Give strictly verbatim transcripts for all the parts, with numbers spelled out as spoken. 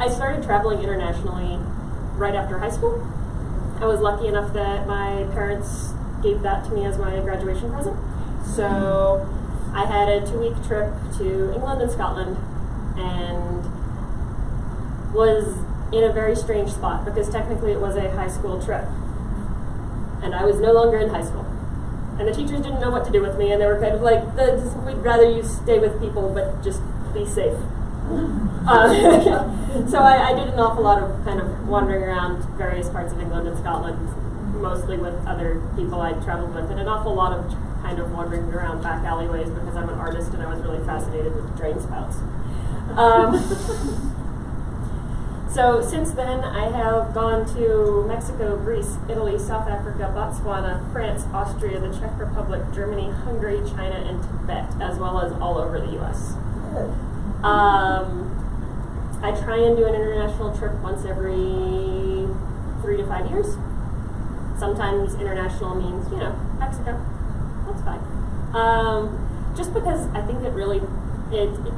I started traveling internationally right after high school. I was lucky enough that my parents gave that to me as my graduation present. So I had a two-week trip to England and Scotland and was in a very strange spot because technically it was a high school trip. And I was no longer in high school. And the teachers didn't know what to do with me, and they were kind of like, we'd rather you stay with people, but just be safe. um, so I, I did an awful lot of kind of wandering around various parts of England and Scotland, mostly with other people I'd traveled with, and an awful lot of kind of wandering around back alleyways because I'm an artist and I was really fascinated with drain spouts. Um, so since then I have gone to Mexico, Greece, Italy, South Africa, Botswana, France, Austria, the Czech Republic, Germany, Hungary, China, and Tibet, as well as all over the U S. Um, I try and do an international trip once every three to five years. Sometimes international means, you know, Mexico. That's fine. Um, just because I think it really, it, it,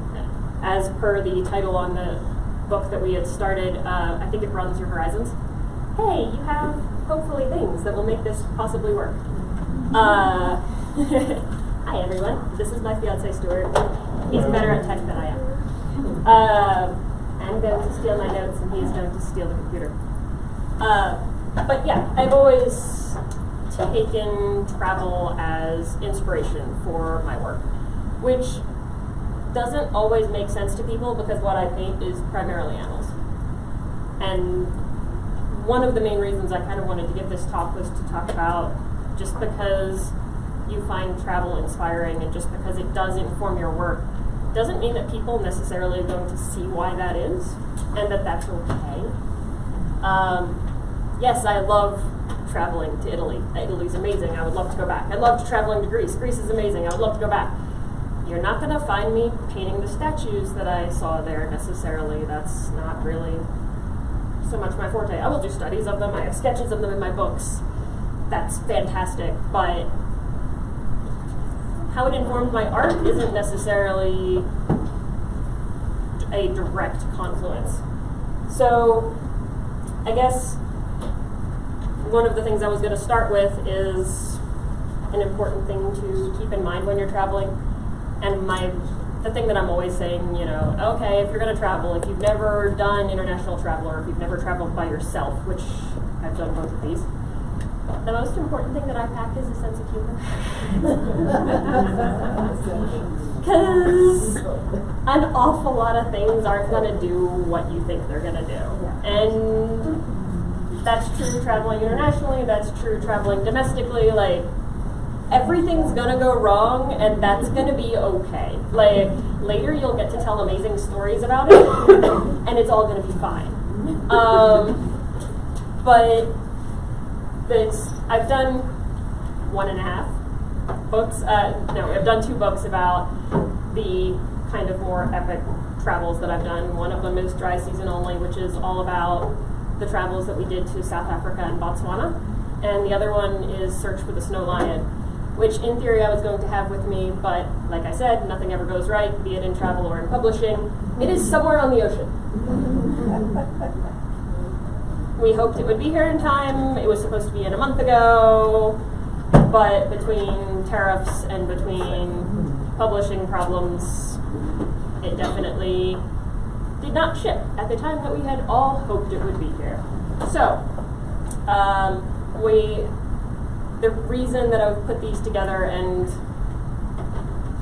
as per the title on the book that we had started, uh, I think it broadens your horizons. Hey, you have hopefully things that will make this possibly work. Uh, hi everyone, this is my fiance Stuart. He's better at tech than I am. Uh, I'm going to steal my notes, and he's going to steal the computer. Uh, but yeah, I've always taken travel as inspiration for my work, which doesn't always make sense to people because what I paint is primarily animals. And one of the main reasons I kind of wanted to give this talk was to talk about just because you find travel inspiring and just because it does inform your work, doesn't mean that people necessarily are going to see why that is, and that that's okay. Um, yes, I love traveling to Italy. Italy's amazing, I would love to go back. I loved traveling to Greece, Greece is amazing, I would love to go back. You're not gonna find me painting the statues that I saw there necessarily, that's not really so much my forte. I will do studies of them, I have sketches of them in my books, that's fantastic, but how it informed my art isn't necessarily a direct confluence. So I guess one of the things I was going to start with is an important thing to keep in mind when you're traveling. And my the thing that I'm always saying, you know, okay, if you're going to travel, if you've never done international travel or if you've never traveled by yourself, which I've done both of these, the most important thing that I pack is a sense of humor. Because an awful lot of things aren't going to do what you think they're going to do. And that's true traveling internationally, that's true traveling domestically, like, everything's going to go wrong and that's going to be okay. Like, later you'll get to tell amazing stories about it and it's all going to be fine. Um, but... It's, I've done one and a half books, uh, no, I've done two books about the kind of more epic travels that I've done. One of them is Dry Season Only, which is all about the travels that we did to South Africa and Botswana. And the other one is Search for the Snow Lion, which in theory I was going to have with me, but like I said, nothing ever goes right, be it in travel or in publishing. It is somewhere on the ocean. We hoped it would be here in time. It was supposed to be in a month ago, but between tariffs and between publishing problems, it definitely did not ship at the time that we had all hoped it would be here. So, um, we, the reason that I've put these together and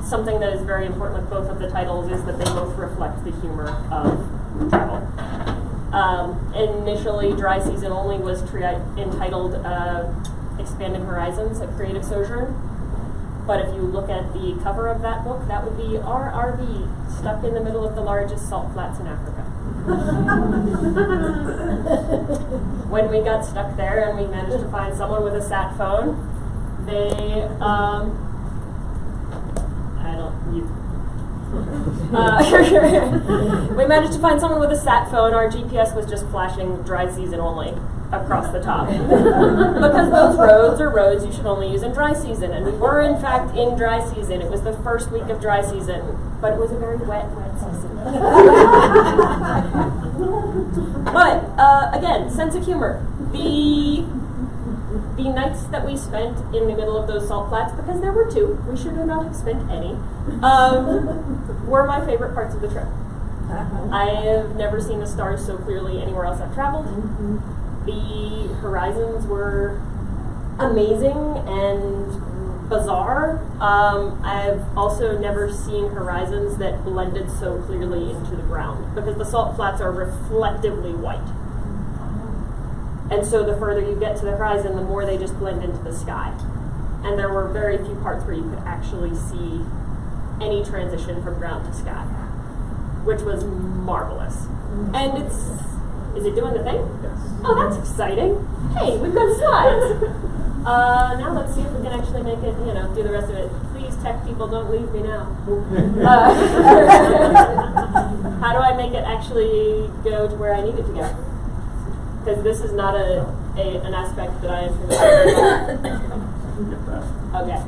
something that is very important with both of the titles is that they both reflect the humor of travel. Um, initially, Dry Season Only was entitled uh, Expanding Horizons, A Creative Sojourn. But if you look at the cover of that book, that would be R R V, stuck in the middle of the largest salt flats in Africa. When we got stuck there and we managed to find someone with a sat phone, they, um, I don't, you. Uh, we managed to find someone with a sat phone. Our G P S was just flashing Dry Season Only. across the top. Because those roads are roads you should only use in dry season. And we were, in fact, in dry season. It was the first week of dry season. But it was a very wet, wet season. But, uh, again, sense of humor. The, the nights that we spent in the middle of those salt flats, because there were two, we should not have spent any, um, were my favorite parts of the trip. I have never seen the stars so clearly anywhere else I've traveled. Mm-hmm. The horizons were amazing and bizarre. Um, I've also never seen horizons that blended so clearly into the ground, because the salt flats are reflectively white. And so the further you get to the horizon, the more they just blend into the sky. And there were very few parts where you could actually see any transition from ground to sky, which was marvelous. And it's, is it doing the thing? Yes. Oh, that's exciting. Hey, we've got slides. uh, now let's see if we can actually make it, you know, do the rest of it. Please, tech people, don't leave me now. uh, how do I make it actually go to where I need it to go? Because this is not a, a an aspect that I am familiar with. Okay.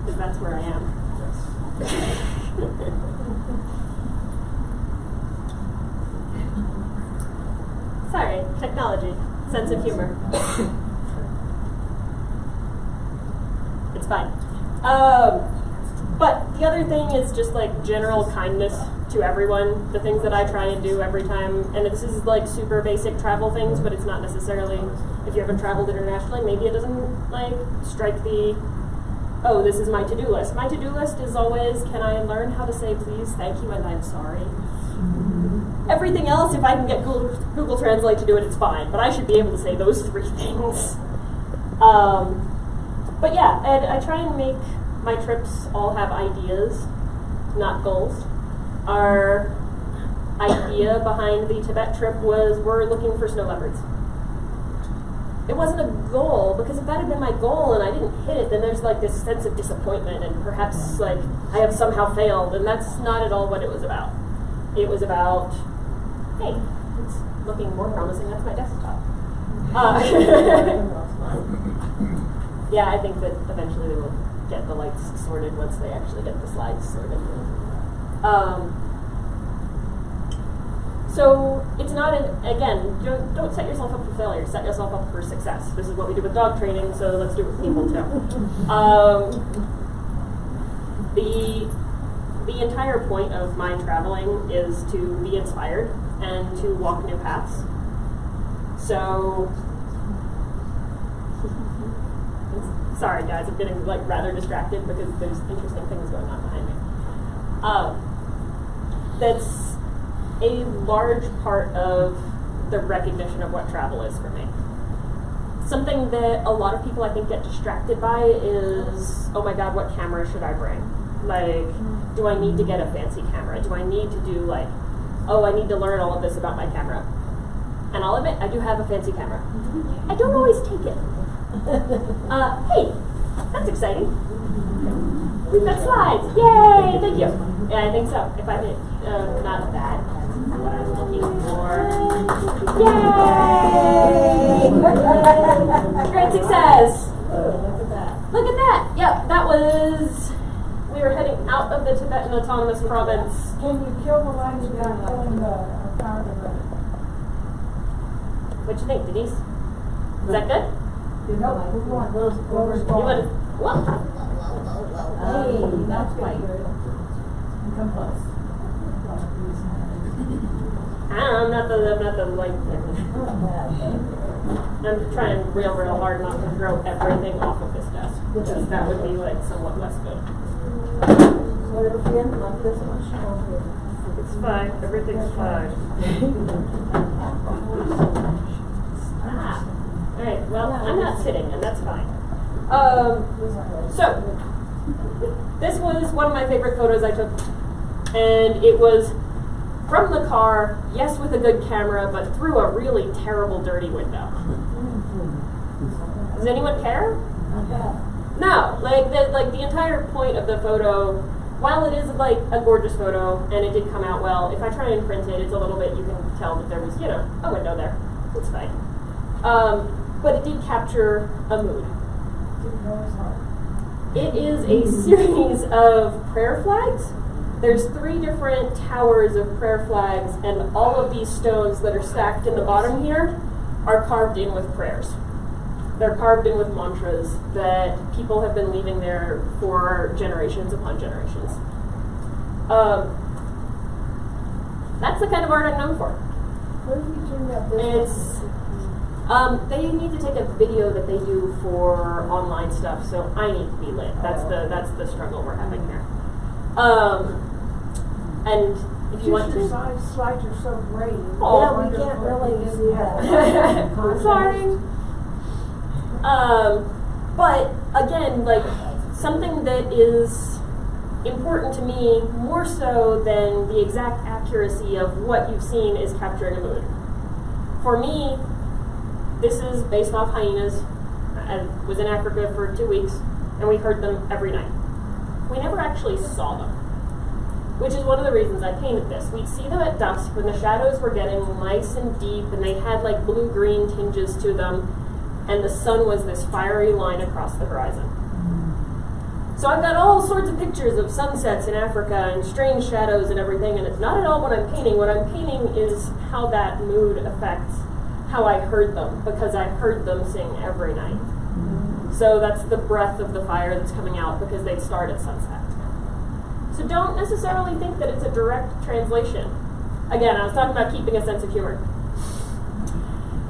Because that's where I am. Yes. Sorry, technology, sense of humor. It's fine. Um, but the other thing is just like general kindness to everyone. The things that I try and do every time, and this is like super basic travel things, but it's not necessarily, if you haven't traveled internationally, maybe it doesn't like strike the, oh, this is my to-do list. My to-do list is always, can I learn how to say please, thank you, and I'm sorry. Everything else, if I can get Google, Google Translate to do it, it's fine. But I should be able to say those three things. Um, but yeah, and I try and make my trips all have ideas, not goals. Our idea behind the Tibet trip was we're looking for snow leopards. It wasn't a goal, because if that had been my goal and I didn't hit it, then there's like this sense of disappointment and perhaps like I have somehow failed, and that's not at all what it was about. It was about, hey, it's looking more promising. That's my desktop. Uh, yeah, I think that eventually they will get the lights sorted once they actually get the slides sorted. Um, so it's not, a, again, don't, don't set yourself up for failure. Set yourself up for success. This is what we do with dog training, so let's do it with people too. Um, the... The entire point of my traveling is to be inspired and to walk new paths. So, sorry guys, I'm getting like rather distracted because there's interesting things going on behind me. Um, that's a large part of the recognition of what travel is for me. Something that a lot of people I think get distracted by is, oh my god, what camera should I bring? Like, do I need to get a fancy camera? Do I need to do like, oh, I need to learn all of this about my camera? And I'll admit, I do have a fancy camera. I don't always take it. Uh, hey, that's exciting. We've got slides. Yay, thank you. Yeah, I think so. If I did uh, not that, that's what I'm looking for. Yay! Great success. Look at that. Look at that. Yep, that was... We were heading out of the Tibetan Autonomous Province. Can you kill the lion in the power of the bird? What do you think, Denise? Is that good? No, I just want those blowers. What? Hey, that's right. Come close. I don't know, I'm not the, I'm not the light person. I'm trying real, real hard not to throw everything off of this desk, because that would be like somewhat less good. It's fine. Everything's fine. Ah. All right. Well, I'm not sitting, and that's fine. Um, so, this was one of my favorite photos I took, and it was from the car, yes, with a good camera, but through a really terrible, dirty window. Does anyone care? No, like the, like the entire point of the photo, while it is like a gorgeous photo and it did come out well, if I try and print it, it's a little bit, you can tell that there was, you know, a window there. It's fine. Um, but it did capture a mood. It is a series of prayer flags. There's three different towers of prayer flags, and all of these stones that are stacked in the bottom here are carved in with prayers. They're carved in with mantras that people have been leaving there for generations upon generations. Um, that's the kind of art I'm known for. What are you doing about this? It's, um, they need to take a video that they do for online stuff, so I need to be lit. That's the that's the struggle we're having here. Um, and if you, you want to slide, slide yourself right. Oh, yeah, we can't really do that. I'm sorry. Um, but again, like something that is important to me more so than the exact accuracy of what you've seen is capturing a mood. For me, this is based off hyenas. I was in Africa for two weeks and we heard them every night. We never actually saw them, which is one of the reasons I painted this. We'd see them at dusk when the shadows were getting nice and deep and they had like blue-green tinges to them and the sun was this fiery line across the horizon. So I've got all sorts of pictures of sunsets in Africa and strange shadows and everything, and it's not at all what I'm painting. What I'm painting is how that mood affects how I heard them, because I heard them sing every night. So that's the breath of the fire that's coming out because they start at sunset. So don't necessarily think that it's a direct translation. Again, I was talking about keeping a sense of humor.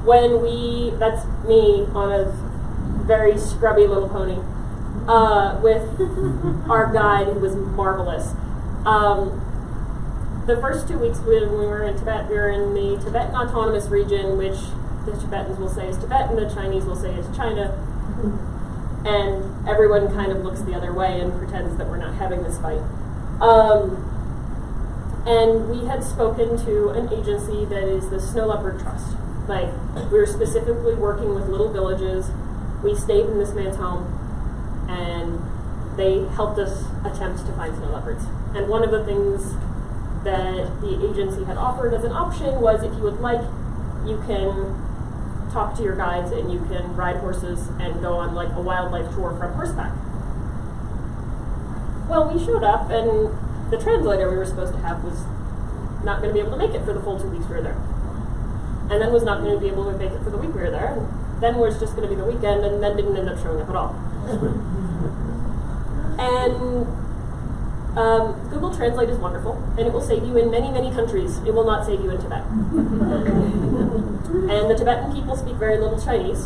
When we, that's me on a very scrubby little pony, uh, with our guide who was marvelous. Um, the first two weeks when we were in Tibet, we were in the Tibetan Autonomous Region, which the Tibetans will say is Tibet and the Chinese will say is China. And everyone kind of looks the other way and pretends that we're not having this fight. Um, and we had spoken to an agency that is the Snow Leopard Trust. Like, we were specifically working with little villages. We stayed in this man's home, and they helped us attempt to find snow leopards. And one of the things that the agency had offered as an option was, if you would like, you can talk to your guides and you can ride horses and go on like a wildlife tour from horseback. Well, we showed up, and the translator we were supposed to have was not going to be able to make it for the full two weeks we were there. And then was not going to be able to make it for the week we were there. And then was just going to be the weekend, and then didn't end up showing up at all. And um, Google Translate is wonderful, and it will save you in many, many countries. It will not save you in Tibet. And the Tibetan people speak very little Chinese,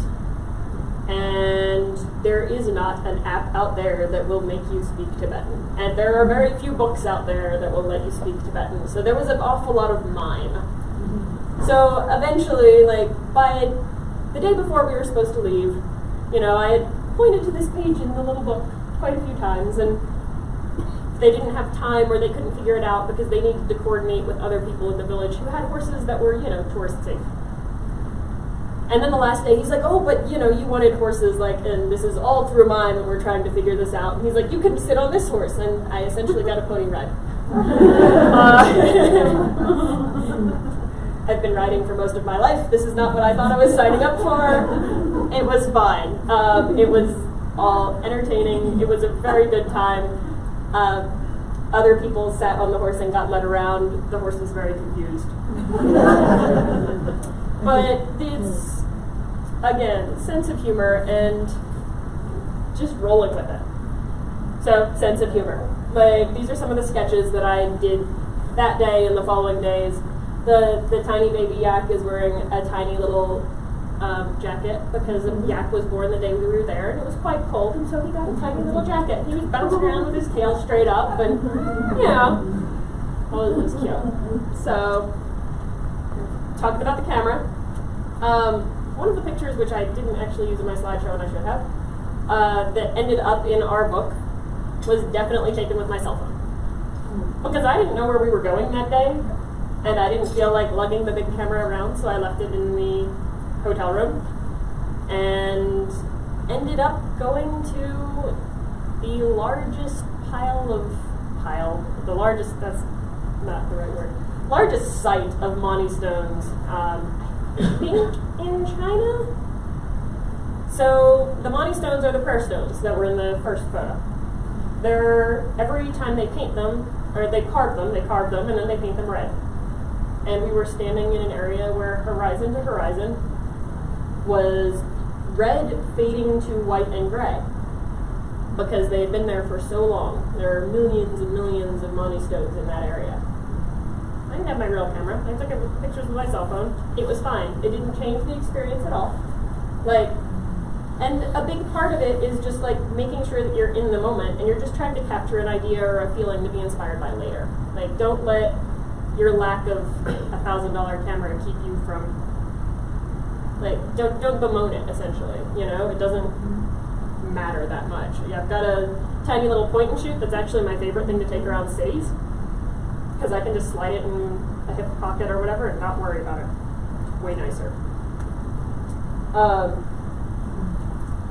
and there is not an app out there that will make you speak Tibetan. And there are very few books out there that will let you speak Tibetan. So there was an awful lot of mime. So eventually, like, by the day before we were supposed to leave, you know, I had pointed to this page in the little book quite a few times, and they didn't have time or they couldn't figure it out because they needed to coordinate with other people in the village who had horses that were, you know, tourist safe. And then the last day, he's like, oh, but, you know, you wanted horses, like, and this is all through mine, and we're trying to figure this out. And he's like, you can sit on this horse, and I essentially got a pony ride. uh, I've been riding for most of my life. This is not what I thought I was signing up for. It was fine. Um, it was all entertaining. It was a very good time. Um, other people sat on the horse and got led around. The horse was very confused. But it's, again, sense of humor and just rolling with it. So, sense of humor. Like, these are some of the sketches that I did that day and the following days. The, the tiny baby yak is wearing a tiny little um, jacket because the yak was born the day we were there and it was quite cold, and so he got a tiny little jacket. He was bouncing around with his tail straight up, and, you know, well, it was cute. So, talking about the camera, um, one of the pictures, which I didn't actually use in my slideshow and I should have, uh, that ended up in our book was definitely taken with my cell phone. Because I didn't know where we were going that day. And I didn't feel like lugging the big camera around, so I left it in the hotel room and ended up going to the largest pile of, pile, the largest, that's not the right word, largest site of Moni stones. Um, I think in China. So the Mani stones are the prayer stones that were in the first photo. They're, every time they paint them, or they carve them, they carve them, and then they paint them red. And we were standing in an area where horizon to horizon was red fading to white and gray, because they had been there for so long. There are millions and millions of Mani stones in that area. I didn't have my real camera. I took pictures with my cell phone. It was fine. It didn't change the experience at all. Like, and a big part of it is just like making sure that you're in the moment and you're just trying to capture an idea or a feeling to be inspired by later. Like, don't let your lack of a thousand dollar camera keep you from, like, don't don't bemoan it, essentially. You know, it doesn't matter that much. Yeah, I've got a tiny little point and shoot that's actually my favorite thing to take around cities, because I can just slide it in a hip pocket or whatever and not worry about it. Way nicer. Um,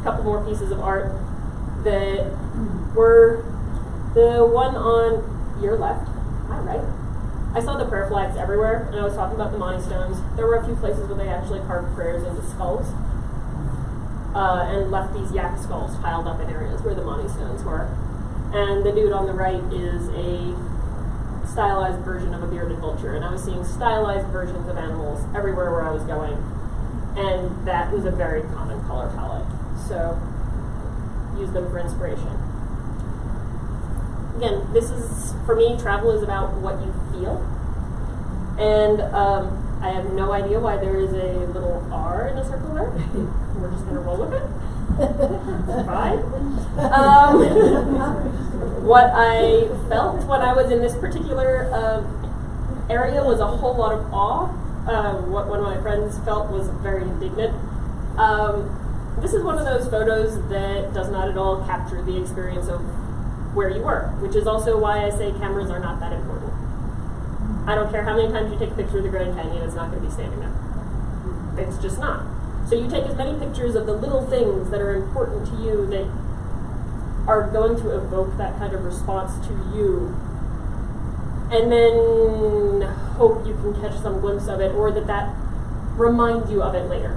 a couple more pieces of art that were the one on your left, my right. I saw the prayer flags everywhere, and I was talking about the Mani stones. There were a few places where they actually carved prayers into skulls. Uh, and left these yak skulls piled up in areas where the Mani stones were. And the dude on the right is a stylized version of a bearded vulture, and I was seeing stylized versions of animals everywhere where I was going, and that was a very common color palette. So, use them for inspiration. Again, this is, for me, travel is about what you feel, and um, I have no idea why there is a little R in a circle there. We're just going to roll with it. It's fine. Um, what I felt when I was in this particular uh, area was a whole lot of awe. Um, what one of my friends felt was very indignant. Um, this is one of those photos that does not at all capture the experience of where you were, which is also why I say cameras are not that important. I don't care how many times you take a picture of the Grand Canyon, it's not going to be standing up. It's just not. So you take as many pictures of the little things that are important to you that are going to evoke that kind of response to you, and then hope you can catch some glimpse of it, or that that reminds you of it later.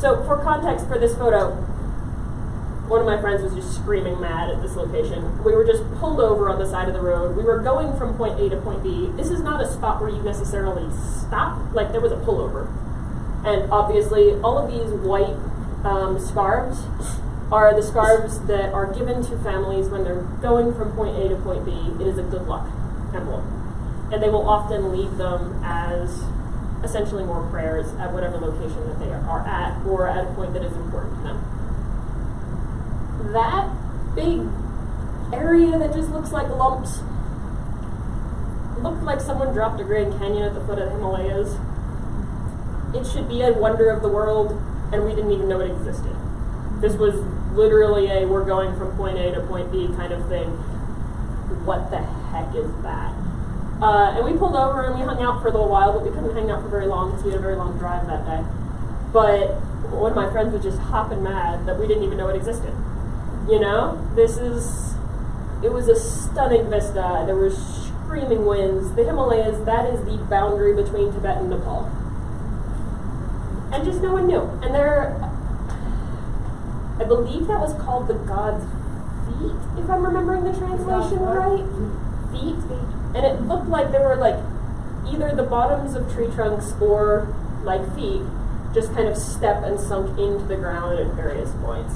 So for context for this photo, one of my friends was just screaming mad at this location. We were just pulled over on the side of the road. We were going from point A to point B. This is not a spot where you necessarily stop. Like, there was a pullover. And obviously, all of these white um, scarves are the scarves that are given to families when they're going from point A to point B. It is a good luck emblem. And they will often leave them as essentially more prayers at whatever location that they are at, or at a point that is important to them. That big area that just looks like lumps looked like someone dropped a Grand Canyon at the foot of the Himalayas. It should be a wonder of the world, and we didn't even know it existed. This was literally a we're going from point A to point B kind of thing. What the heck is that? Uh, and we pulled over and we hung out for a little while, but we couldn't hang out for very long because we had a very long drive that day. But one of my friends was just hopping mad that we didn't even know it existed. You know, this is, it was a stunning vista. There were screaming winds. The Himalayas, that is the boundary between Tibet and Nepal. And just no one knew. And there, I believe that was called the God's Feet, if I'm remembering the translation right. Feet. And it looked like there were like either the bottoms of tree trunks or like feet just kind of step and sunk into the ground at various points.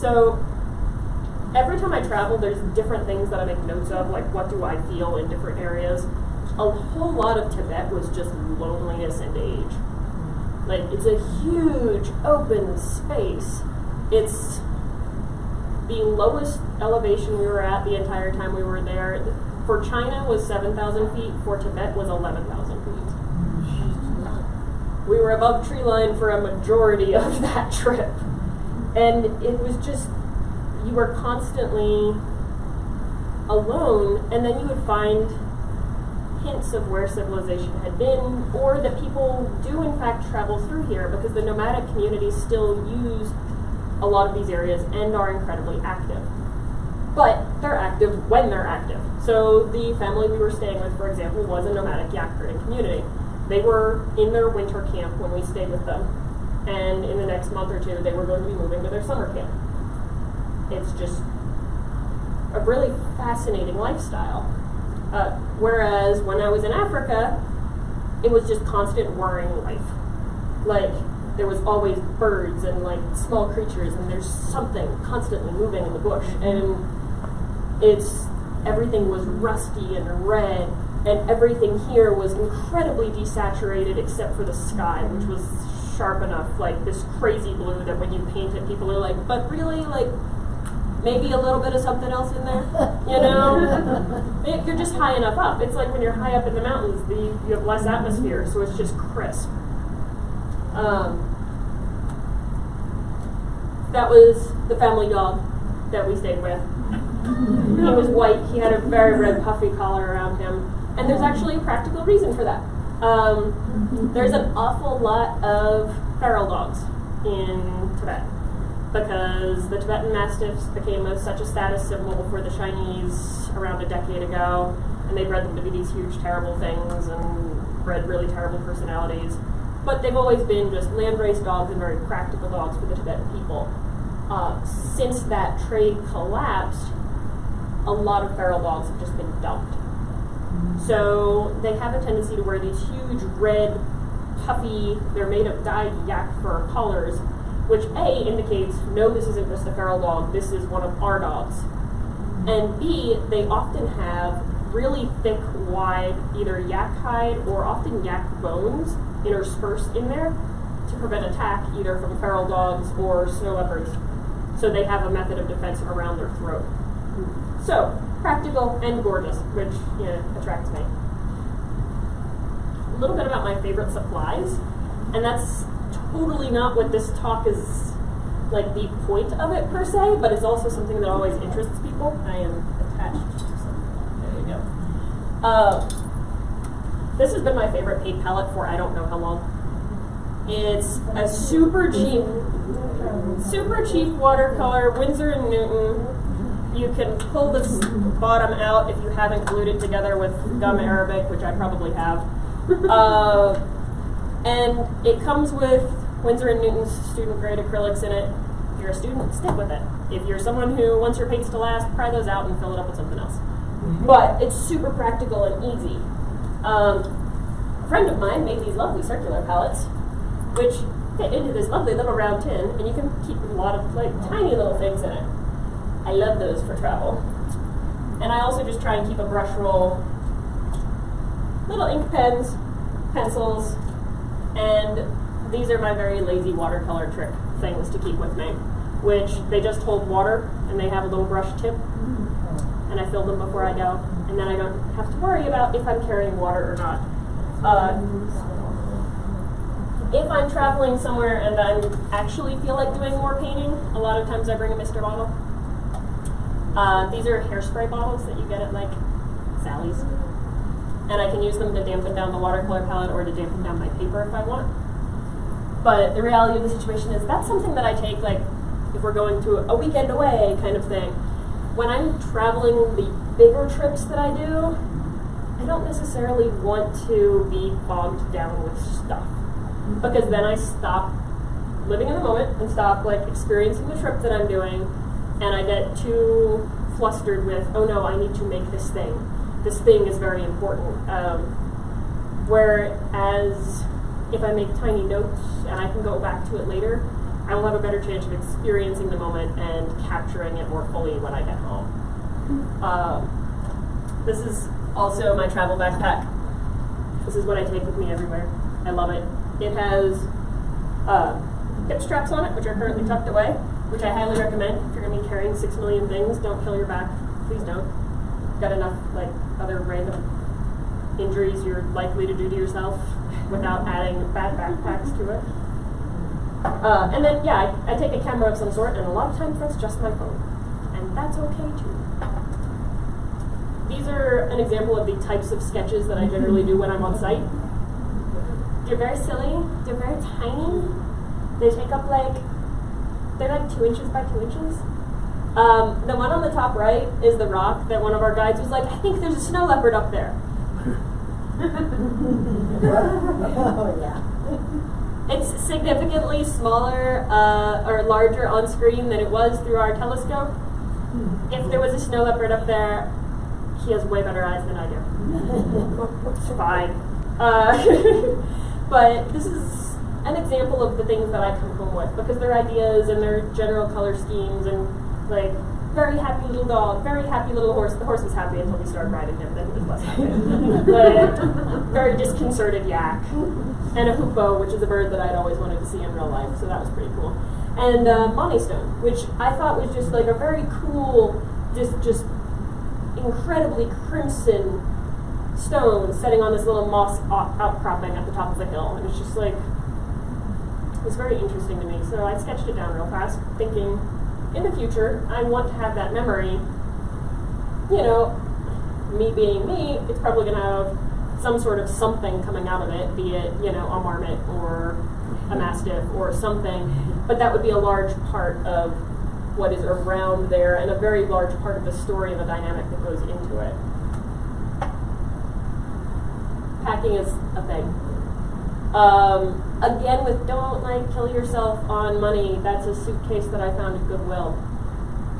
So every time I travel, there's different things that I make notes of, like what do I feel in different areas. A whole lot of Tibet was just loneliness and age. Like, it's a huge open space. It's the lowest elevation we were at the entire time we were there. For China was seven thousand feet, for Tibet was eleven thousand feet. We were above tree line for a majority of that trip. And it was just, you were constantly alone, and then you would find hints of where civilization had been, or that people do in fact travel through here, because the nomadic communities still use a lot of these areas and are incredibly active. But they're active when they're active. So the family we were staying with, for example, was a nomadic yak herding community. They were in their winter camp when we stayed with them, and in the next month or two, they were going to be moving to their summer camp. It's just a really fascinating lifestyle. Uh, whereas when I was in Africa, it was just constant worrying life. Like, there was always birds and like small creatures, and there's something constantly moving in the bush, and it's everything was rusty and red, and everything here was incredibly desaturated except for the sky, which was sharp enough, like this crazy blue that when you paint it, people are like, but really, like, maybe a little bit of something else in there, you know? It, you're just high enough up. It's like when you're high up in the mountains, the, you have less atmosphere, so it's just crisp. Um, that was the family dog that we stayed with. He was white, he had a very red puffy collar around him, and there's actually a practical reason for that. Um, there's an awful lot of feral dogs in Tibet, because the Tibetan Mastiffs became a, such a status symbol for the Chinese around a decade ago, and they bred them to be these huge, terrible things, and bred really terrible personalities. But they've always been just landrace dogs and very practical dogs for the Tibetan people. Uh, since that trade collapsed, a lot of feral dogs have just been dumped. So they have a tendency to wear these huge, red, puffy, they're made of dyed yak fur collars, which A, indicates, no, this isn't just a feral dog, this is one of our dogs. And B, they often have really thick, wide, either yak hide or often yak bones interspersed in there to prevent attack either from feral dogs or snow leopards. So they have a method of defense around their throat. So, practical and gorgeous, which, you know, attracts me. A little bit about my favorite supplies, and that's totally not what this talk is, like, the point of it per se, but it's also something that always interests people. I am attached to something. There you go. Uh, this has been my favorite paint palette for I don't know how long. It's a super cheap, super cheap watercolor, Winsor and Newton. You can pull this bottom out if you haven't glued it together with gum Arabic, which I probably have. Uh, and it comes with Winsor and Newton's student-grade acrylics in it. If you're a student, stick with it. If you're someone who wants your paints to last, pry those out and fill it up with something else. But it's super practical and easy. Um, a friend of mine made these lovely circular palettes, which fit into this lovely little round tin, and you can keep a lot of like tiny little things in it. I love those for travel. And I also just try and keep a brush roll, little ink pens, pencils, and these are my very lazy watercolor trick things to keep with me, which they just hold water and they have a little brush tip, and I fill them before I go, and then I don't have to worry about if I'm carrying water or not. Uh, If I'm traveling somewhere and I actually feel like doing more painting, a lot of times I bring a mister bottle. Uh, these are hairspray bottles that you get at like Sally's. And I can use them to dampen down the watercolor palette or to dampen down my paper if I want. But the reality of the situation is that's something that I take, like, if we're going to a weekend away kind of thing. When I'm traveling the bigger trips that I do, I don't necessarily want to be bogged down with stuff, because then I stop living in the moment and stop like experiencing the trip that I'm doing, and I get too flustered with, oh no, I need to make this thing. This thing is very important. Um, whereas if I make tiny notes and I can go back to it later, I will have a better chance of experiencing the moment and capturing it more fully when I get home. Um, this is also my travel backpack. This is what I take with me everywhere. I love it. It has uh, hip straps on it, which are currently tucked away, which I highly recommend. If you're going to be carrying six million things, don't kill your back. Please don't. You've got enough like other random injuries you're likely to do to yourself without adding bad backpacks to it. Uh, and then, yeah, I, I take a camera of some sort, and a lot of times that's just my phone. And that's okay, too. These are an example of the types of sketches that I generally do when I'm on site. They're very silly, they're very tiny, they take up like, they're like two inches by two inches. Um, the one on the top right is the rock that one of our guides was like, I think there's a snow leopard up there. Oh, yeah. It's significantly smaller uh, or larger on screen than it was through our telescope. If there was a snow leopard up there, he has way better eyes than I do. It's fine. Uh, but this is an example of the things that I come home with, because their ideas and their general color schemes and, like, very happy little dog, very happy little horse. The horse was happy until we started riding him, then he was less happy. But very disconcerted yak. And a hoopoe, which is a bird that I'd always wanted to see in real life, so that was pretty cool. And uh, montystone, which I thought was just like a very cool, just, just incredibly crimson stone setting on this little moss outcropping at the top of a hill. And it's just like, it was very interesting to me. So I sketched it down real fast, thinking, in the future, I want to have that memory. You know, me being me, it's probably going to have some sort of something coming out of it, be it, you know, a marmot or a mastiff or something. But that would be a large part of what is around there and a very large part of the story and the dynamic that goes into it. Packing is a thing. Um, Again, with don't, like, kill yourself on money. That's a suitcase that I found at Goodwill.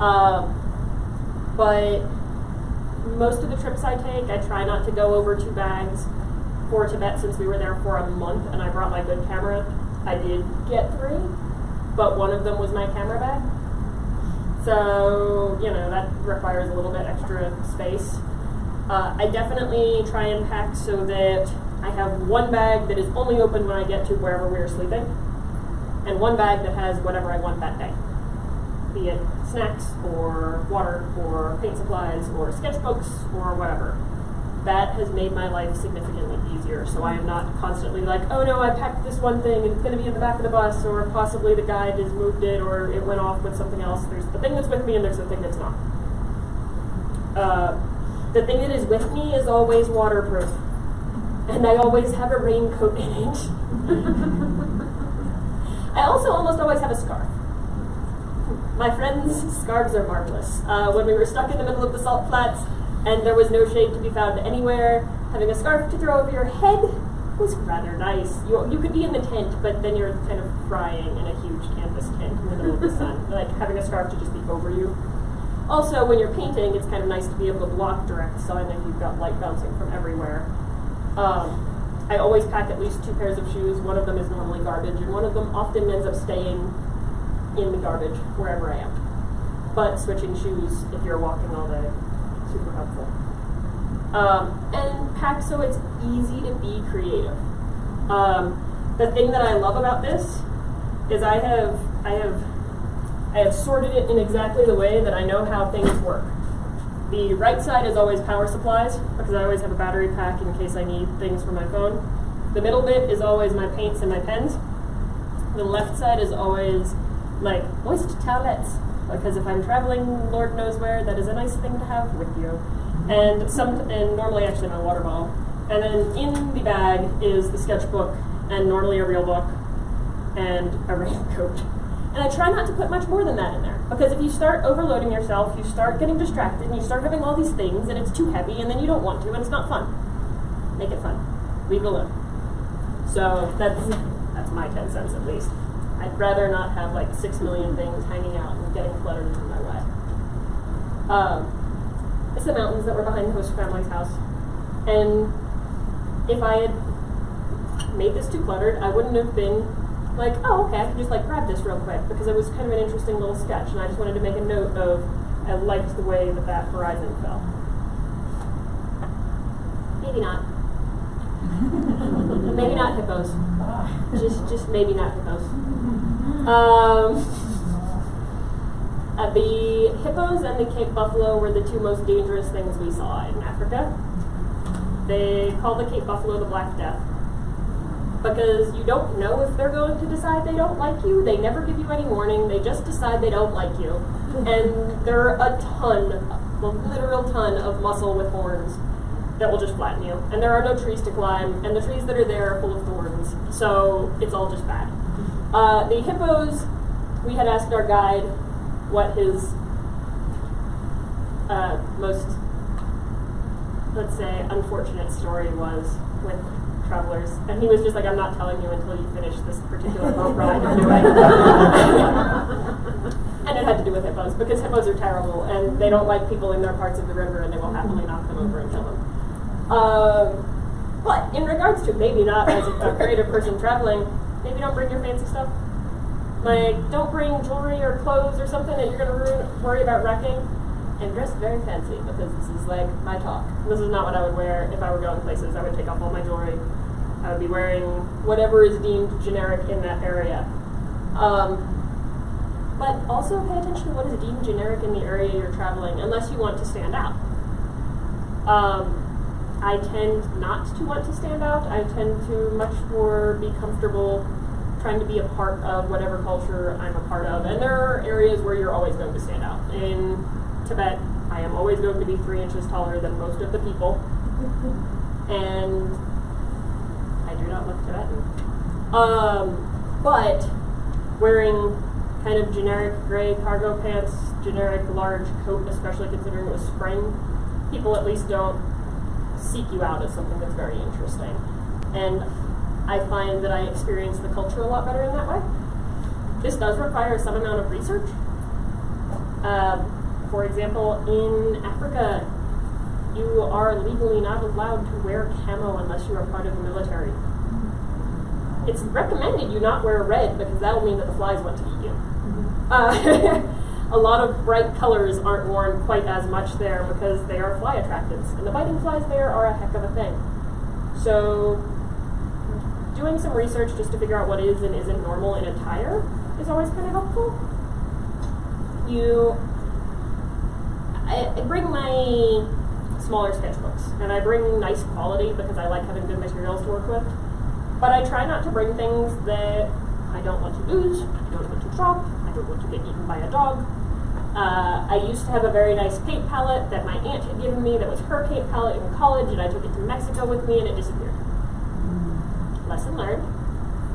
Um, but most of the trips I take, I try not to go over two bags for Tibet, since we were there for a month and I brought my good camera. I did get three, but one of them was my camera bag. So, you know, that requires a little bit extra space. Uh, I definitely try and pack so that I have one bag that is only open when I get to wherever we are sleeping, and one bag that has whatever I want that day, be it snacks or water or paint supplies or sketchbooks or whatever. That has made my life significantly easier, so I am not constantly like, oh no, I packed this one thing, it's going to be in the back of the bus, or possibly the guide has moved it, or it went off with something else. There's the thing that's with me and there's the thing that's not. Uh, the thing that is with me is always waterproof. And I always have a raincoat in it. I also almost always have a scarf. My friends' scarves are marvelous. Uh, when we were stuck in the middle of the salt flats and there was no shade to be found anywhere, having a scarf to throw over your head was rather nice. You, you could be in the tent, but then you're kind of frying in a huge canvas tent in the middle of the sun. Like, having a scarf to just be over you. Also, when you're painting, it's kind of nice to be able to block direct sun if you've got light bouncing from everywhere. Um, I always pack at least two pairs of shoes. One of them is normally garbage, and one of them often ends up staying in the garbage wherever I am. But switching shoes, if you're walking all day, super helpful. Um, and pack so it's easy to be creative. Um, the thing that I love about this is I have, I have, I have sorted it in exactly the way that I know how things work. The right side is always power supplies, because I always have a battery pack in case I need things for my phone. The middle bit is always my paints and my pens. The left side is always, like, moist towelettes, because if I'm traveling Lord knows where, that is a nice thing to have with you. And some, and normally actually my water bottle. And then in the bag is the sketchbook, and normally a real book, and a raincoat. And I try not to put much more than that in there, because if you start overloading yourself, you start getting distracted, and you start having all these things, and it's too heavy, and then you don't want to, and it's not fun. Make it fun. Leave it alone. So that's that's my ten cents at least. I'd rather not have like six million things hanging out and getting cluttered into my way. Um, it's the mountains that were behind the host family's house, and if I had made this too cluttered, I wouldn't have been like, oh, okay, I can just like grab this real quick, because it was kind of an interesting little sketch, and I just wanted to make a note of, I liked the way that that horizon fell. Maybe not. Maybe not hippos. Just, just maybe not hippos. Um, uh, the hippos and the Cape buffalo were the two most dangerous things we saw in Africa. They call the Cape buffalo the Black Death, because you don't know if they're going to decide they don't like you. They never give you any warning. They just decide they don't like you. And there are a ton, a literal ton of muscle with horns that will just flatten you. And there are no trees to climb, and the trees that are there are full of thorns. So it's all just bad. Uh, the hippos, we had asked our guide what his uh, most, let's say, unfortunate story was. with travelers. And he was just like, I'm not telling you until you finish this particular boat ride. And it had to do with hippos, because hippos are terrible, and they don't like people in their parts of the river, and they will happily knock them over and kill them. Um, but in regards to maybe not as a creative person traveling, maybe don't bring your fancy stuff. Like, don't bring jewelry or clothes or something that you're going to ruin, worry about wrecking. And dress very fancy, because this is like my talk. This is not what I would wear if I were going places. I would take off all my jewelry. I would be wearing whatever is deemed generic in that area. Um, but also pay attention to what is deemed generic in the area you're traveling, unless you want to stand out. Um, I tend not to want to stand out. I tend to much more be comfortable trying to be a part of whatever culture I'm a part of. And there are areas where you're always going to stand out. In Tibet, I am always going to be three inches taller than most of the people. And I do not look Tibetan. Um, but wearing kind of generic gray cargo pants, generic large coat, especially considering it was spring, people at least don't seek you out as something that's very interesting. And I find that I experience the culture a lot better in that way. This does require some amount of research. Um, For example, in Africa, you are legally not allowed to wear camo unless you are part of the military. It's recommended you not wear red, because that will mean that the flies want to eat you. Mm-hmm. uh, a lot of bright colors aren't worn quite as much there, because they are fly attractants, and the biting flies there are a heck of a thing. So doing some research just to figure out what is and isn't normal in attire is always kind of helpful. You I bring my smaller sketchbooks, and I bring nice quality because I like having good materials to work with, but I try not to bring things that I don't want to lose, I don't want to drop, I don't want to get eaten by a dog. Uh, I used to have a very nice paint palette that my aunt had given me that was her paint palette in college, and I took it to Mexico with me and it disappeared. Lesson learned,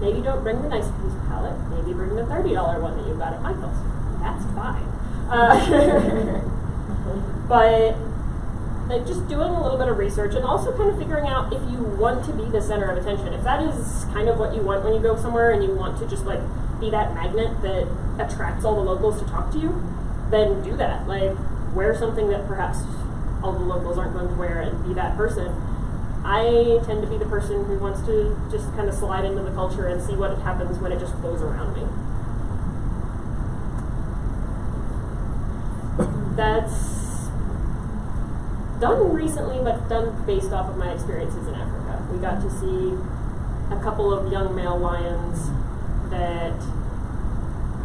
maybe don't bring the nice piece of palette, maybe bring the thirty dollar one that you got at Michael's. That's fine. Uh, But like, just doing a little bit of research, and also kind of figuring out if you want to be the center of attention. If that is kind of what you want when you go somewhere, and you want to just like be that magnet that attracts all the locals to talk to you, then do that. Like, wear something that perhaps all the locals aren't going to wear and be that person. I tend to be the person who wants to just kind of slide into the culture and see what happens when it just flows around me. That's done recently, but done based off of my experiences in Africa. We got to see a couple of young male lions that,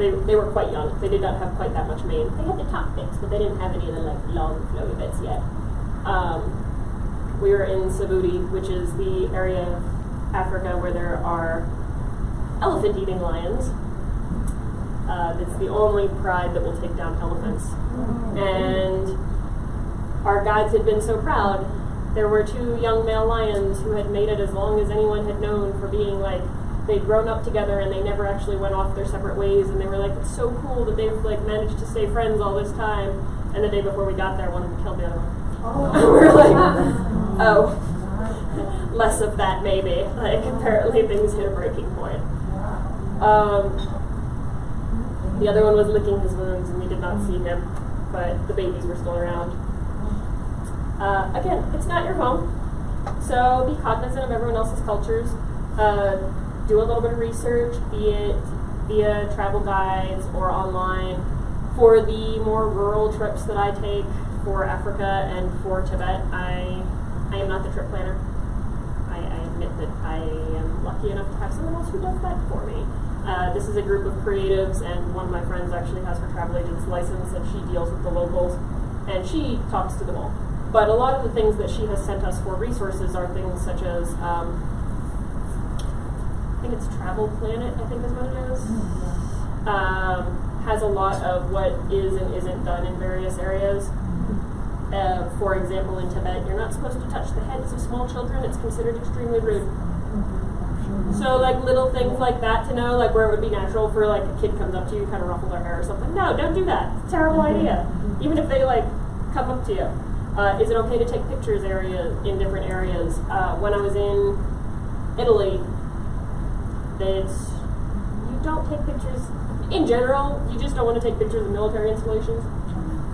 they, they were quite young. They did not have quite that much mane. They had the top bits, but they didn't have any of the like long flowy bits yet. Um, we were in Sabuti, which is the area of Africa where there are elephant-eating lions. Uh, that's the only pride that will take down elephants. And our guides had been so proud. There were two young male lions who had made it as long as anyone had known, for being like, they'd grown up together and they never actually went off their separate ways, and they were like, it's so cool that they've like managed to stay friends all this time. And the day before we got there, one of them killed the other one. Oh. We're like, oh, less of that maybe. Like, apparently things hit a breaking point. Um, the other one was licking his wounds and we did not see him, but the babies were still around. Uh, again, it's not your home, so be cognizant of everyone else's cultures. Uh, do a little bit of research, be it via travel guides or online. For the more rural trips that I take for Africa and for Tibet, I, I am not the trip planner. I, I admit that I am lucky enough to have someone else who does that for me. Uh, this is a group of creatives, and one of my friends actually has her travel agent's license, and she deals with the locals, and she talks to them all. But a lot of the things that she has sent us for resources are things such as, um, I think it's Travel Planet, I think is what it is. Mm-hmm. um, has a lot of what is and isn't done in various areas. Mm-hmm. uh, for example, in Tibet, you're not supposed to touch the heads of small children. It's considered extremely rude. Mm-hmm. So like little things like that to know, like where it would be natural for like a kid comes up to you, kind of ruffle their hair or something. No, don't do that. It's a terrible mm-hmm. idea. Even if they like come up to you. Uh, is it okay to take pictures area in different areas? Uh, when I was in Italy, that you don't take pictures in general. You just don't want to take pictures of military installations.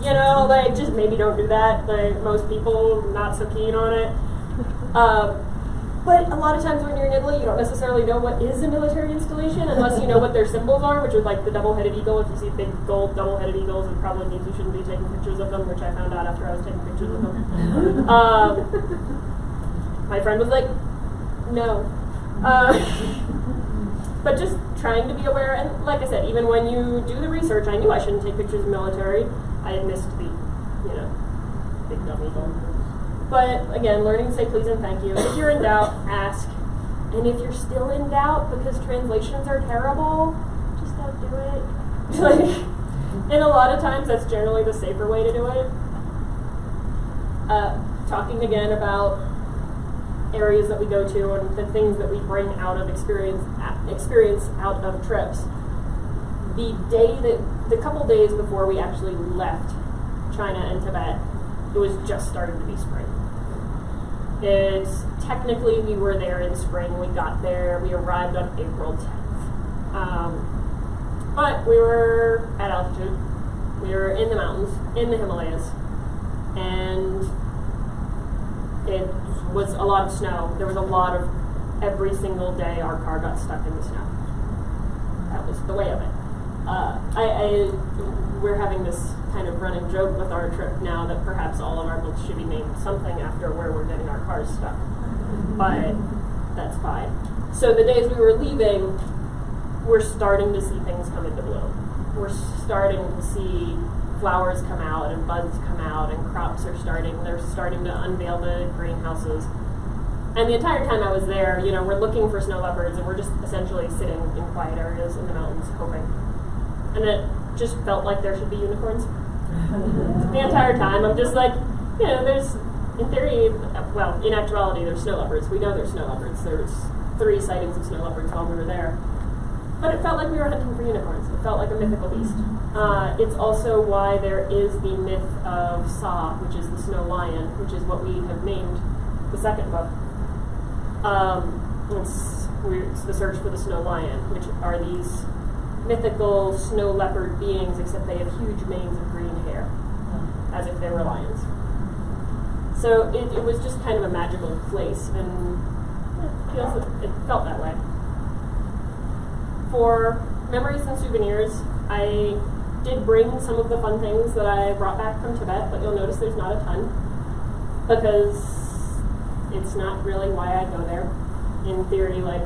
You know, like, just maybe don't do that. Like, most people not so keen on it. Uh, but a lot of times when you're in Italy, you don't necessarily know what is a military installation unless you know what their symbols are, which is like the double-headed eagle. If you see big gold double-headed eagles, it probably means you shouldn't be taking pictures of them, which I found out after I was taking pictures of them. Um, my friend was like, no. Uh, but just trying to be aware, and like I said, even when you do the research, I knew I shouldn't take pictures of military. I had missed the, you know, big dumb eagle. But again, learning to say please and thank you. If you're in doubt, ask. And if you're still in doubt because translations are terrible, just don't do it. Like, and a lot of times that's generally the safer way to do it. Uh, talking again about areas that we go to and the things that we bring out of experience, experience out of trips. The day that, the couple days before we actually left China and Tibet, it was just starting to be spring. It's technically we were there in spring. We got there. We arrived on April tenth, um, but we were at altitude. We were in the mountains, in the Himalayas, and it was a lot of snow. There was a lot of every single day our car got stuck in the snow. That was the way of it. Uh, I, I we're having this kind of running joke with our trip now that perhaps all of our books should be named something after where we're getting our cars stuck, but that's fine. So the days we were leaving, we're starting to see things come into bloom. We're starting to see flowers come out and buds come out and crops are starting. They're starting to unveil the greenhouses. And the entire time I was there, you know, we're looking for snow leopards and we're just essentially sitting in quiet areas in the mountains hoping. And it just felt like there should be unicorns. The entire time, I'm just like, you know, there's, in theory, well, in actuality, there's snow leopards. We know there's snow leopards. There's three sightings of snow leopards while we were there. But it felt like we were hunting for unicorns. It felt like a mythical beast. Uh, it's also why there is the myth of Sa, which is the snow lion, which is what we have named the second book. Um, it's, it's the Search for the Snow Lion, which are these mythical snow leopard beings, except they have huge manes of green hair, as if they were lions. So it, it was just kind of a magical place, and it, feels, it felt that way. For memories and souvenirs, I did bring some of the fun things that I brought back from Tibet, but you'll notice there's not a ton, because it's not really why I go there. In theory, like,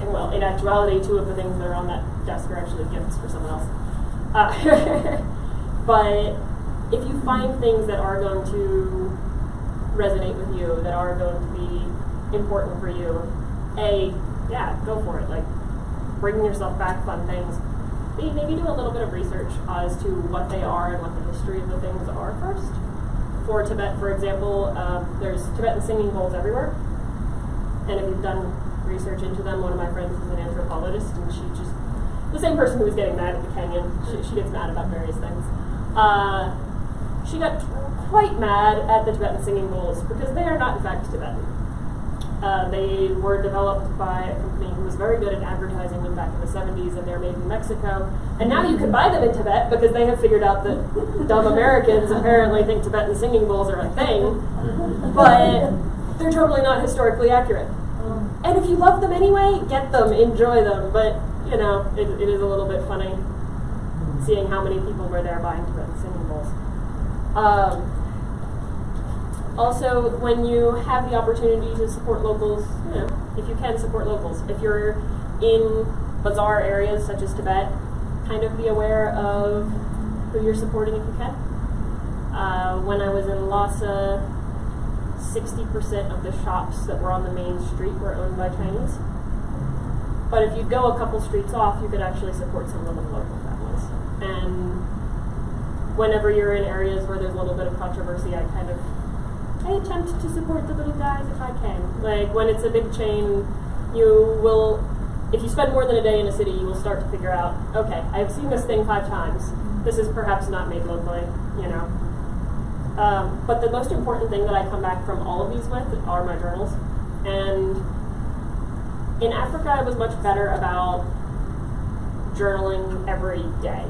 and well, in actuality, two of the things that are on that desk are actually gifts for someone else. Uh, but if you find things that are going to resonate with you, that are going to be important for you, A, yeah, go for it. Like, bringing yourself back fun things. B, maybe do a little bit of research as to what they are and what the history of the things are first. For Tibet, for example, uh, there's Tibetan singing bowls everywhere. And if you've done research into them. One of my friends is an anthropologist, and she just, the same person who was getting mad at the canyon, she, she gets mad about various things. Uh, she got quite mad at the Tibetan singing bowls because they are not in fact Tibetan. Uh, they were developed by a company who was very good at advertising them back in the seventies, and they're made in Mexico. And now you can buy them in Tibet because they have figured out that dumb Americans apparently think Tibetan singing bowls are a thing, but they're totally not historically accurate. And if you love them anyway, get them, enjoy them. But, you know, it, it is a little bit funny seeing how many people were there buying Tibetan singing bowls. Um, also, when you have the opportunity to support locals, you know, if you can support locals. If you're in bazaar areas such as Tibet, kind of be aware of who you're supporting if you can. Uh, when I was in Lhasa, sixty percent of the shops that were on the main street were owned by Chinese. But if you go a couple streets off, you could actually support some of the local families. And whenever you're in areas where there's a little bit of controversy, I kind of, I attempt to support the little guys if I can. Like, when it's a big chain, you will, if you spend more than a day in a city, you will start to figure out, okay, I've seen this thing five times. This is perhaps not made locally, you know. Um, but the most important thing that I come back from all of these with are my journals. And in Africa, I was much better about journaling every day.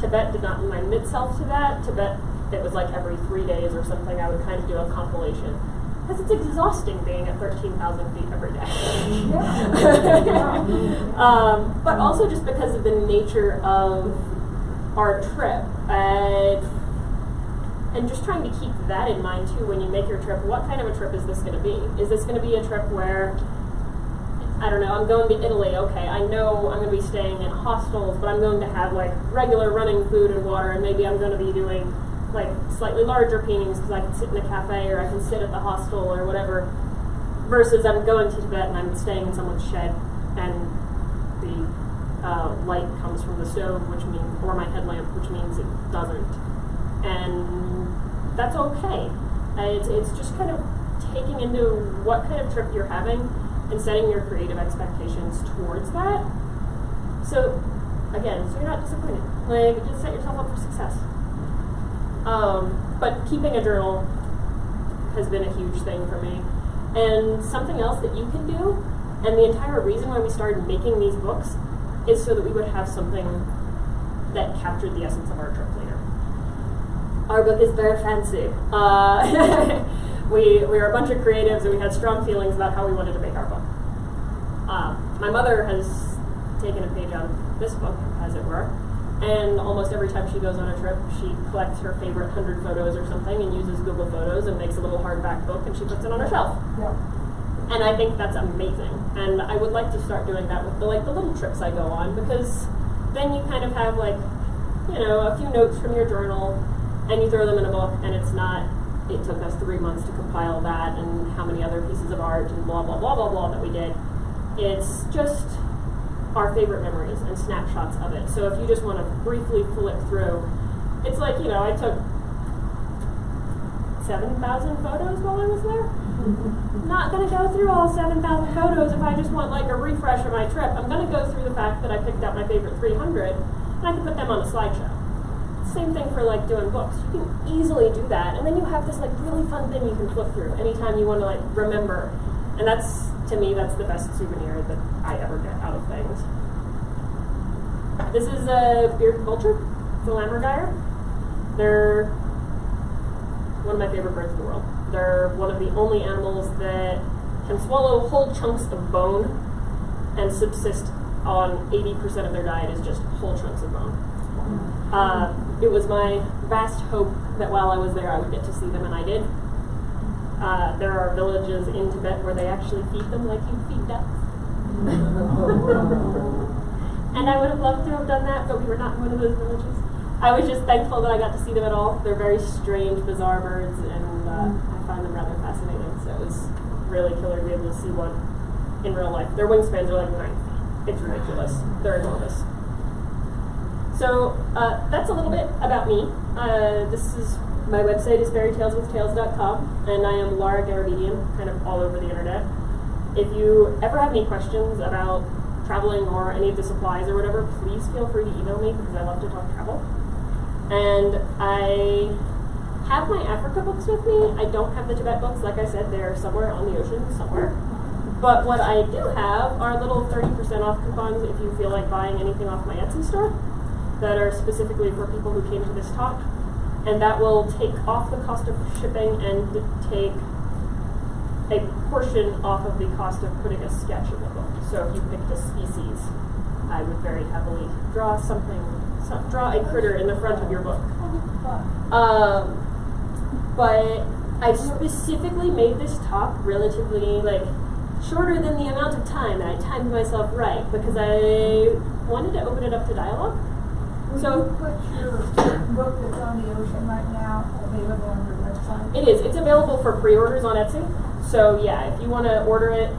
Tibet did not lend itself to that. Tibet, it was like every three days or something, I would kind of do a compilation. Because it's exhausting being at thirteen thousand feet every day. um, but also just because of the nature of our trip. Uh, and just trying to keep that in mind too when you make your trip. What kind of a trip is this going to be? Is this going to be a trip where, I don't know, I'm going to Italy, okay, I know I'm going to be staying in hostels, but I'm going to have like regular running food and water, and maybe I'm going to be doing like slightly larger paintings because I can sit in a cafe or I can sit at the hostel or whatever, versus I'm going to Tibet and I'm staying in someone's shed and the uh, light comes from the stove, which means, or my headlamp, which means it doesn't. And that's okay. It's, it's just kind of taking into what kind of trip you're having and setting your creative expectations towards that. So, again, so you're not disappointed. Like, just set yourself up for success. Um, but keeping a journal has been a huge thing for me. And something else that you can do, and the entire reason why we started making these books, is so that we would have something that captured the essence of our trip later. Our book is very fancy. Uh, We, we were a bunch of creatives and we had strong feelings about how we wanted to make our book. Uh, my mother has taken a page out of this book, as it were, and almost every time she goes on a trip, she collects her favorite hundred photos or something and uses Google Photos and makes a little hardback book and she puts it on her shelf. Yeah. And I think that's amazing. And I would like to start doing that with the, like, the little trips I go on, because then you kind of have, like, you know, a few notes from your journal and you throw them in a book, and it's not, it took us three months to compile that and how many other pieces of art and blah, blah, blah, blah, blah that we did. It's just our favorite memories and snapshots of it. So if you just want to briefly flip through, it's like, you know, I took seven thousand photos while I was there. Not going to go through all seven thousand photos if I just want like a refresh of my trip. I'm going to go through the fact that I picked out my favorite three hundred and I can put them on a slideshow. Same thing for like doing books. You can easily do that, and then you have this like really fun thing you can flip through anytime you want to like remember. And that's, to me, that's the best souvenir that I ever get out of things. This is a beard vulture, the Lammergeier. They're one of my favorite birds in the world. They're one of the only animals that can swallow whole chunks of bone and subsist on eighty percent of their diet is just whole chunks of bone. Uh, it was my vast hope that while I was there I would get to see them, and I did. Uh, there are villages in Tibet where they actually feed them like you feed ducks. And I would have loved to have done that, but we were not in one of those villages. I was just thankful that I got to see them at all. They're very strange, bizarre birds, and uh, I find them rather fascinating, so it was really killer to be able to see one in real life. Their wingspans are like nine feet. It's ridiculous. They're enormous. So uh, that's a little bit about me. Uh, this is, my website is fairy tales with tales dot com, and I am Laura Garabedian, kind of all over the internet. If you ever have any questions about traveling or any of the supplies or whatever, please feel free to email me, because I love to talk travel. And I have my Africa books with me. I don't have the Tibet books. Like I said, they're somewhere on the ocean, somewhere. But what I do have are little thirty percent off coupons if you feel like buying anything off my Etsy store, that are specifically for people who came to this talk, and that will take off the cost of shipping and take a portion off of the cost of putting a sketch in the book. So if you picked a species, I would very heavily draw something, some, draw a critter in the front of your book. Um, but I specifically made this talk relatively like shorter than the amount of time, and I timed myself right because I wanted to open it up to dialogue. Would so, you put your book that's on the ocean right now available on your website? It is. It's available for pre-orders on Etsy. So yeah, if you want to order it,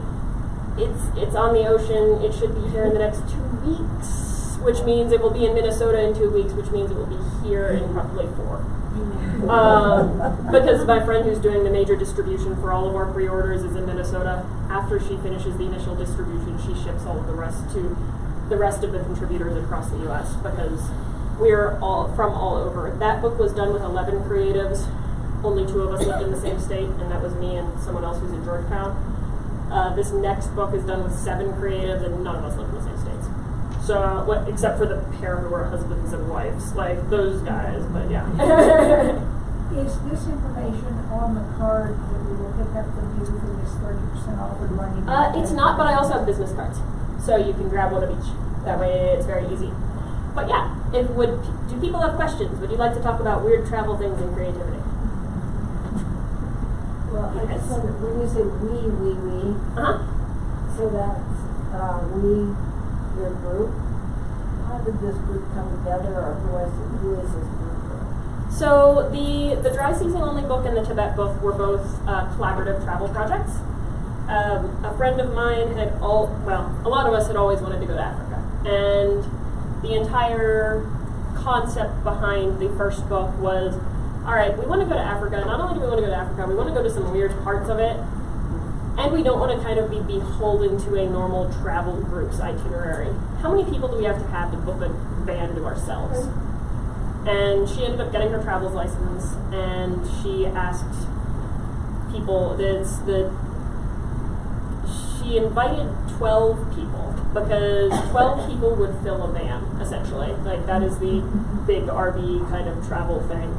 it's it's on the ocean. It should be here in the next two weeks, which means it will be in Minnesota in two weeks, which means it will be here in probably four. um, because my friend who's doing the major distribution for all of our pre-orders is in Minnesota. After she finishes the initial distribution, she ships all of the rest to the rest of the contributors across the U S because we're all from all over. That book was done with eleven creatives only two of us lived in the same state, and that was me and someone else who's in Georgetown. Uh, this next book is done with seven creatives, and none of us live in the same states. So, uh, what, except for the pair who were husbands and wives, like those guys, but yeah. Is this information on the card that we will pick up from you for this thirty percent off of the money? Uh, it's not, but I also have business cards. So you can grab one of each. That way it's very easy. But yeah, it would, do people have questions? Would you like to talk about weird travel things and creativity? Well, I yes. just wonder, when you say we, we, we, uh-huh. so that's uh, we, your group. How did this group come together, or who is, who is this group for? So the, the Dry Season Only book and the Tibet book were both uh, collaborative travel projects. Um, a friend of mine had all, well, a lot of us had always wanted to go to Africa. And the entire concept behind the first book was, all right, we want to go to Africa. Not only do we want to go to Africa, we want to go to some weird parts of it, and we don't want to kind of be beholden to a normal travel group's itinerary. How many people do we have to have to book a van to ourselves? And she ended up getting her travel's license, and she asked people, this, the, she invited twelve people, because twelve people would fill a van, essentially. Like, that is the big R V kind of travel thing.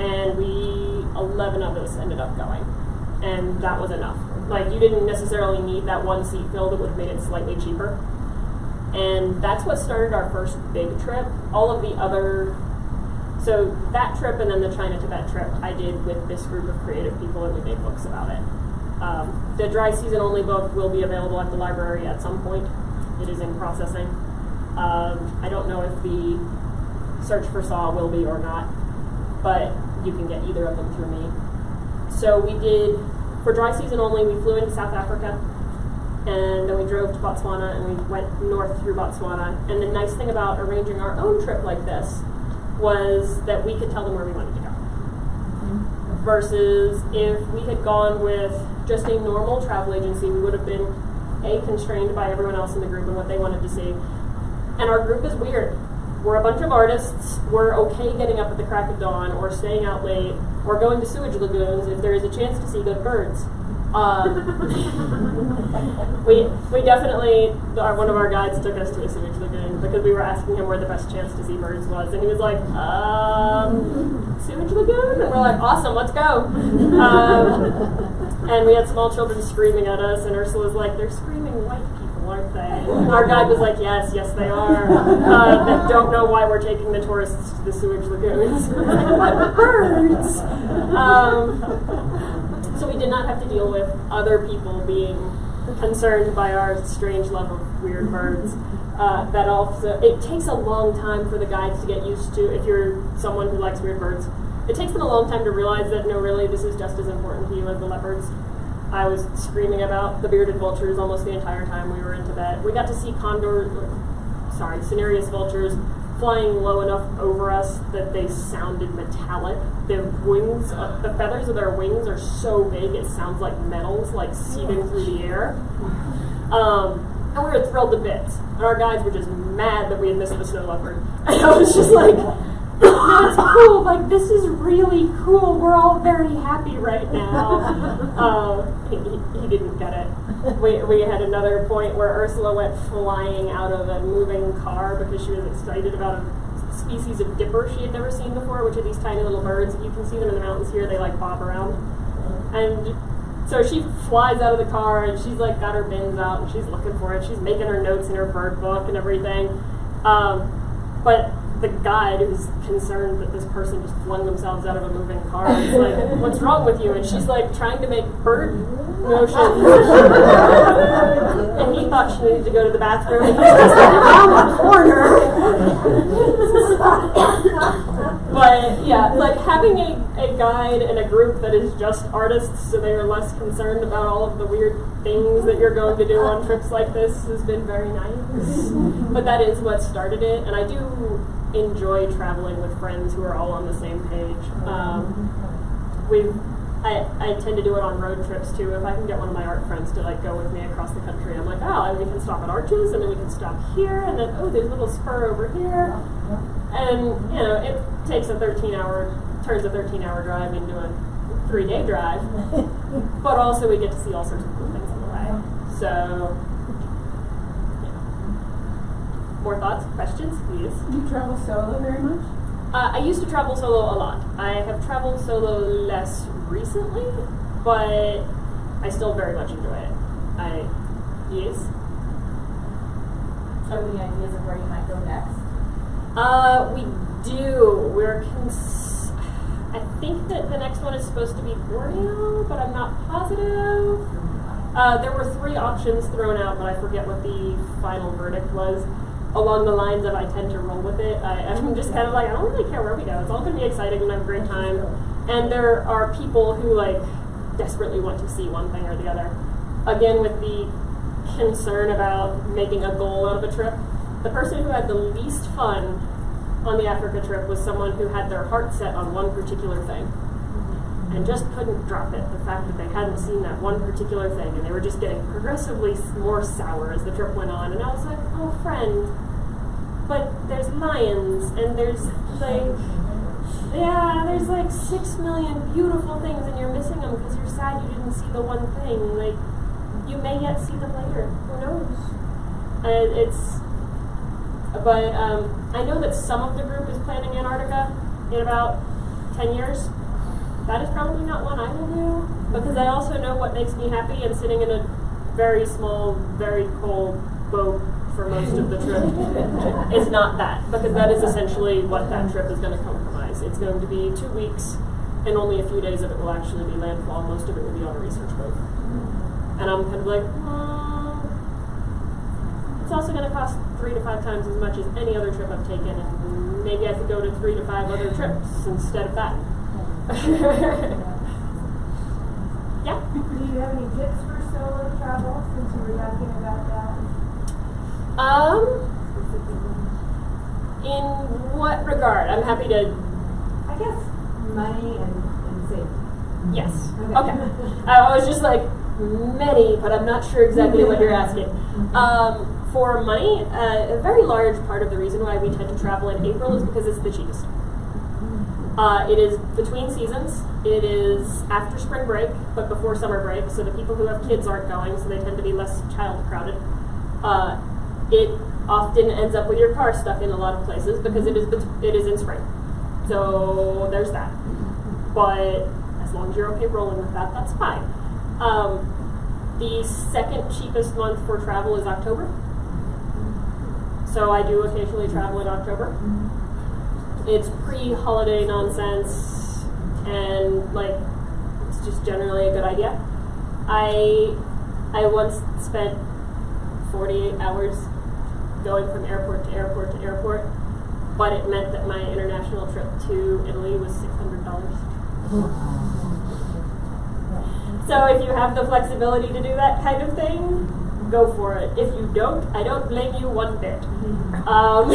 And we, eleven of us ended up going. And that was enough. Like, you didn't necessarily need that one seat filled, it would have made it slightly cheaper. And that's what started our first big trip. All of the other, so that trip and then the China-Tibet trip I did with this group of creative people, and we made books about it. Um, the Dry Season Only book will be available at the library at some point. It is in processing. Um, I don't know if the Search for Sa will be or not, but you can get either of them through me. So we did, for Dry Season Only, we flew into South Africa, and then we drove to Botswana, and we went north through Botswana. And the nice thing about arranging our own trip like this was that we could tell them where we wanted to go. Versus if we had gone with just a normal travel agency, we would have been, A, constrained by everyone else in the group and what they wanted to see. And our group is weird. We're a bunch of artists. We're okay getting up at the crack of dawn, or staying out late, or going to sewage lagoons if there is a chance to see good birds. Um, we, we definitely, our, one of our guides took us to a sewage lagoon because we were asking him where the best chance to see birds was. And he was like, um, sewage lagoon? And we're like, awesome, let's go. Um, And we had small children screaming at us, and Ursula was like, they're screaming white people, aren't they? And our guide was like, yes, yes they are. Uh, that don't know why we're taking the tourists to the sewage lagoons. Like, birds! Um, so we did not have to deal with other people being concerned by our strange love of weird birds. Uh, that also, it takes a long time for the guides to get used to, if you're someone who likes weird birds. It takes them a long time to realize that, no, really, this is just as important to you as the leopards. I was screaming about the bearded vultures almost the entire time we were in Tibet. We got to see condor, sorry, cinereus vultures flying low enough over us that they sounded metallic. Their wings, uh, the feathers of their wings are so big it sounds like metals, like seeping through the air. Um, and we were thrilled to bits. And our guides were just mad that we had missed the snow leopard. And I was just like, that's cool, like this is really cool, we're all very happy right now. Uh, he, he didn't get it. We, we had another point where Ursula went flying out of a moving car because she was excited about a species of dipper she had never seen before, which are these tiny little birds. You can see them in the mountains here, they like bob around. And so she flies out of the car and she's like got her bins out and she's looking for it, she's making her notes in her bird book and everything. Um, but the guide who's concerned that this person just flung themselves out of a moving car is like, what's wrong with you? And she's like trying to make bird motions. And he thought she needed to go to the bathroom, and he was just like, around the corner. But yeah, like having a, a guide in a group that is just artists, so they are less concerned about all of the weird things that you're going to do on trips like this, has been very nice. But that is what started it, and I do enjoy traveling with friends who are all on the same page. Um, we've, I, I tend to do it on road trips too. If I can get one of my art friends to like go with me across the country, I'm like, oh, and we can stop at Arches, and then we can stop here, and then, oh, there's a little spur over here. And, you know, it takes a thirteen hour turns a thirteen hour drive into a three day drive, but also we get to see all sorts of cool things on the way. So, yeah. More thoughts, questions, please? Do you travel solo very much? Uh, I used to travel solo a lot. I have traveled solo less recently, but I still very much enjoy it. I, yes? Are we ideas of where you might go next? Uh, we do. We're cons I think that the next one is supposed to be Borneo, but I'm not positive. Uh, there were three options thrown out, but I forget what the final verdict was. Along the lines of, I tend to roll with it. I, I'm just kind of like, I don't really care where we go. It's all going to be exciting and have a great time. And there are people who like desperately want to see one thing or the other. Again, with the concern about making a goal out of a trip. The person who had the least fun on the Africa trip was someone who had their heart set on one particular thing and just couldn't drop it. The fact that they hadn't seen that one particular thing, and they were just getting progressively more sour as the trip went on. And I was like, oh, friend, but there's lions, and there's like, yeah, there's like six million beautiful things, and you're missing them because you're sad you didn't see the one thing. Like, you may yet see them later. Who knows? And it's, but um, I know that some of the group is planning Antarctica in about ten years. That is probably not one I will do, because I also know what makes me happy, and sitting in a very small, very cold boat for most of the trip is not that, because that is essentially what that trip is going to compromise. It's going to be two weeks, and only a few days of it will actually be landfall. Most of it will be on a research boat. And I'm kind of like, hmm, it's also going to cost three to five times as much as any other trip I've taken, and maybe I could go to three to five other trips instead of that. Yeah? Do you have any tips for solo travel, since you were talking about that? Um, in what regard? I'm happy to... I guess money and, and safety. Yes. Okay. Okay. I was just like... many, but I'm not sure exactly what you're asking. Um, for money, uh, a very large part of the reason why we tend to travel in April is because it's the cheapest. Uh, it is between seasons. It is after spring break, but before summer break, so the people who have kids aren't going, so they tend to be less child crowded. Uh, it often ends up with your car stuck in a lot of places because it is, it is in spring. So there's that. But as long as you're okay rolling with that, that's fine. Um, the second cheapest month for travel is October. So I do occasionally travel in October. It's pre-holiday nonsense, and like, it's just generally a good idea. I, I once spent forty-eight hours going from airport to airport to airport, but it meant that my international trip to Italy was six hundred dollars. So if you have the flexibility to do that kind of thing, go for it. If you don't, I don't blame you one bit. Um,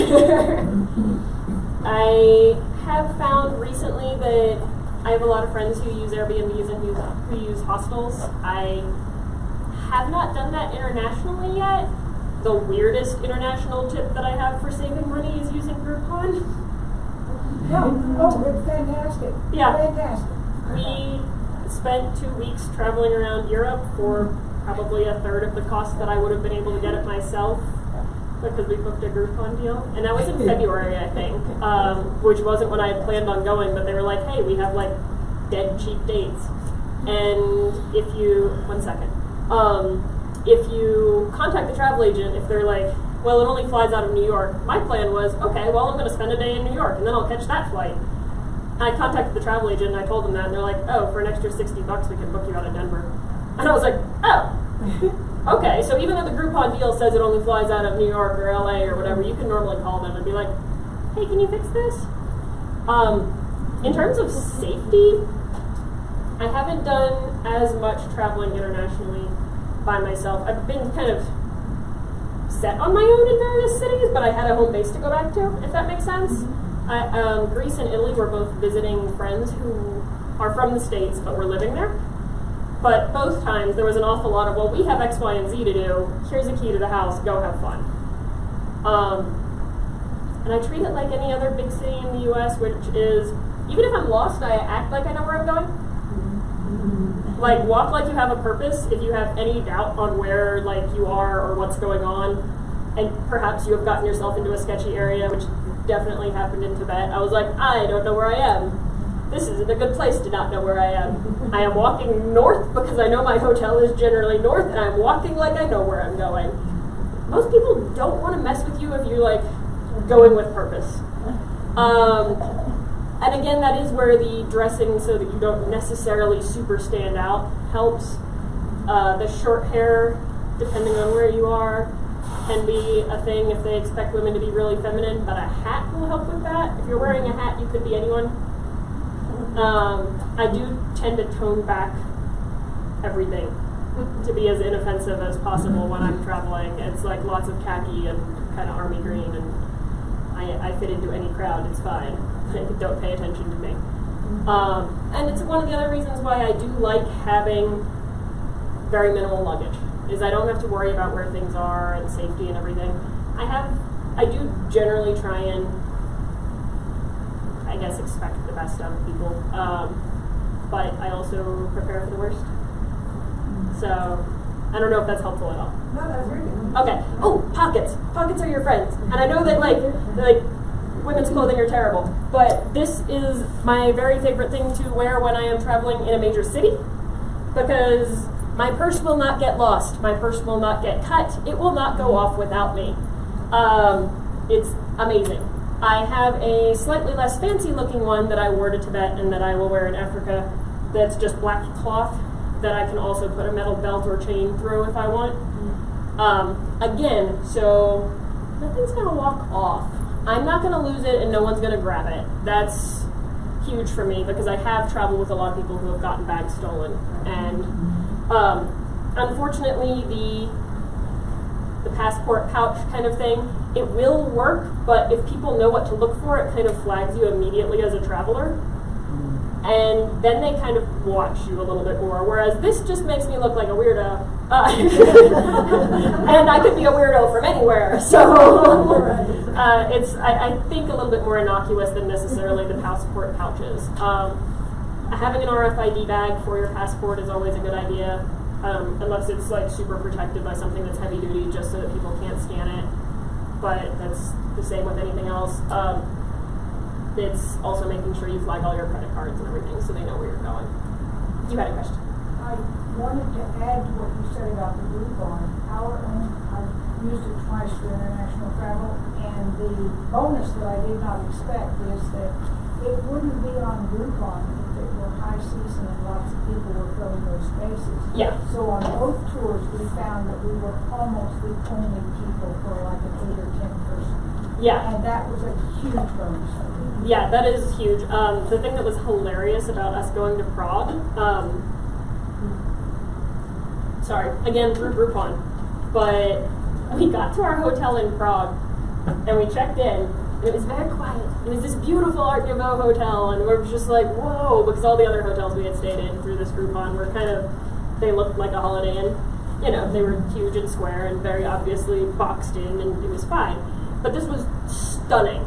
I have found recently that I have a lot of friends who use Airbnbs and who, who use hostels. I have not done that internationally yet. The weirdest international tip that I have for saving money is using Groupon. Yeah. Oh, it's fantastic. Yeah. Fantastic. We spent two weeks traveling around Europe for probably a third of the cost that I would have been able to get it myself, because we booked a Groupon deal. And that was in February, I think, um, which wasn't when I had planned on going, but they were like, hey, we have like dead cheap dates. And if you, one second, um, if you contact the travel agent, if they're like, well, it only flies out of New York, my plan was, okay, well, I'm going to spend a day in New York and then I'll catch that flight. I contacted the travel agent and I told them that, and they're like, oh, for an extra sixty bucks we can book you out of Denver. And I was like, oh, okay, so even though the Groupon deal says it only flies out of New York or L A or whatever, you can normally call them and be like, hey, can you fix this? Um, in terms of safety, I haven't done as much traveling internationally by myself. I've been kind of set on my own in various cities, but I had a home base to go back to, if that makes sense. I, um, Greece and Italy were both visiting friends who are from the States but were living there. But both times there was an awful lot of, well, we have X, Y, and Z to do, here's a key to the house, go have fun. Um, and I treat it like any other big city in the U S, which is even if I'm lost and I act like I know where I'm going, like walk like you have a purpose if you have any doubt on where like you are or what's going on. And perhaps you have gotten yourself into a sketchy area, which definitely happened in Tibet. I was like, I don't know where I am. This isn't a good place to not know where I am. I am walking north because I know my hotel is generally north, and I'm walking like I know where I'm going. Most people don't want to mess with you if you're like going with purpose. Um, and again, that is where the dressing so that you don't necessarily super stand out helps. Uh, the short hair, depending on where you are, can be a thing if they expect women to be really feminine, but a hat will help with that. If you're wearing a hat, you could be anyone. Um, I do tend to tone back everything to be as inoffensive as possible when I'm traveling. It's like lots of khaki and kind of army green, and I, I fit into any crowd, it's fine. Don't pay attention to me. Um, and it's one of the other reasons why I do like having very minimal luggage. Is I don't have to worry about where things are and safety and everything. I have, I do generally try and, I guess, expect the best out of people, um, but I also prepare for the worst. So, I don't know if that's helpful at all. No, that's really good. Okay. Oh, pockets. Pockets are your friends. And I know that, like, like, women's clothing are terrible, but this is my very favorite thing to wear when I am traveling in a major city, because my purse will not get lost. My purse will not get cut. It will not go off without me. Um, it's amazing. I have a slightly less fancy looking one that I wore to Tibet and that I will wear in Africa that's just black cloth that I can also put a metal belt or chain through if I want. Um, again, so nothing's going to walk off. I'm not going to lose it and no one's going to grab it. That's huge for me because I have traveled with a lot of people who have gotten bags stolen. And Um, unfortunately, the, the passport pouch kind of thing, it will work, but if people know what to look for, it kind of flags you immediately as a traveler, and then they kind of watch you a little bit more, whereas this just makes me look like a weirdo, uh, and I could be a weirdo from anywhere, so uh, it's, I, I think, a little bit more innocuous than necessarily the passport pouches. Um, Having an R F I D bag for your passport is always a good idea, um, unless it's like super protected by something that's heavy duty, just so that people can't scan it. But that's the same with anything else. Um, it's also making sure you flag all your credit cards and everything, so they know where you're going. You had a question. I wanted to add to what you said about the coupon. Our own, I've used it twice for international travel, and the bonus that I did not expect is that it wouldn't be on Groupon. High season and lots of people were filling those spaces. Yeah. So on both tours, we found that we were almost the only people for like an eight or ten person. Yeah. And that was a huge bonus. Yeah, that is huge. Um, the thing that was hilarious about us going to Prague, um, sorry, again through Groupon, but we got to our hotel in Prague and we checked in. It was very quiet. It was this beautiful Art Nouveau hotel, and we're just like, whoa, because all the other hotels we had stayed in through this Groupon were kind of, they looked like a Holiday Inn. You know, they were huge and square and very obviously boxed in, and it was fine. But this was stunning.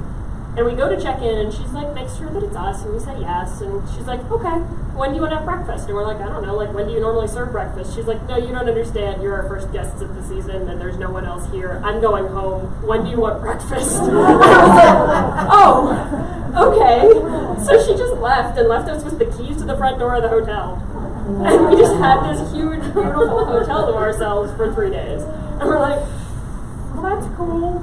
And we go to check in, and she's like, make sure that it's us, and we say yes. And she's like, okay, when do you want to have breakfast? And we're like, I don't know, like, when do you normally serve breakfast? She's like, no, you don't understand. You're our first guests of the season, and there's no one else here. I'm going home. When do you want breakfast? And I was like, oh, okay. So she just left and left us with the keys to the front door of the hotel. And we just had this huge, beautiful hotel to ourselves for three days. And we're like, well, that's cool.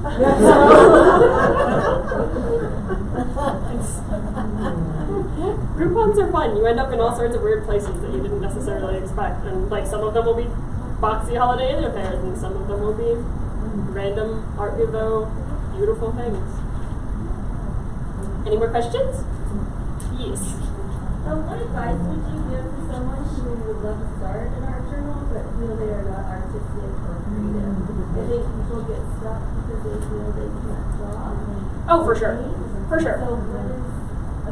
Groupon's are fun. You end up in all sorts of weird places that you didn't necessarily expect. And like some of them will be boxy Holiday Inn affairs, and some of them will be random Art Nouveau beautiful things. Any more questions? Yes. Um, what advice would you give to someone who would love to start an art journal but feel they are not artistic or creative? I think people get stuck because they feel they can't draw. Oh, for sure. For sure. So what is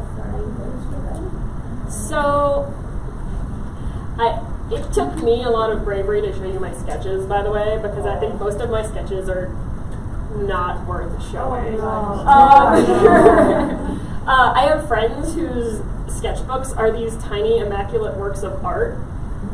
a starting point for them? So, I, it took me a lot of bravery to show you my sketches, by the way, because I think most of my sketches are not worth showing. Oh, my gosh. Um, Uh, I have friends whose sketchbooks are these tiny, immaculate works of art,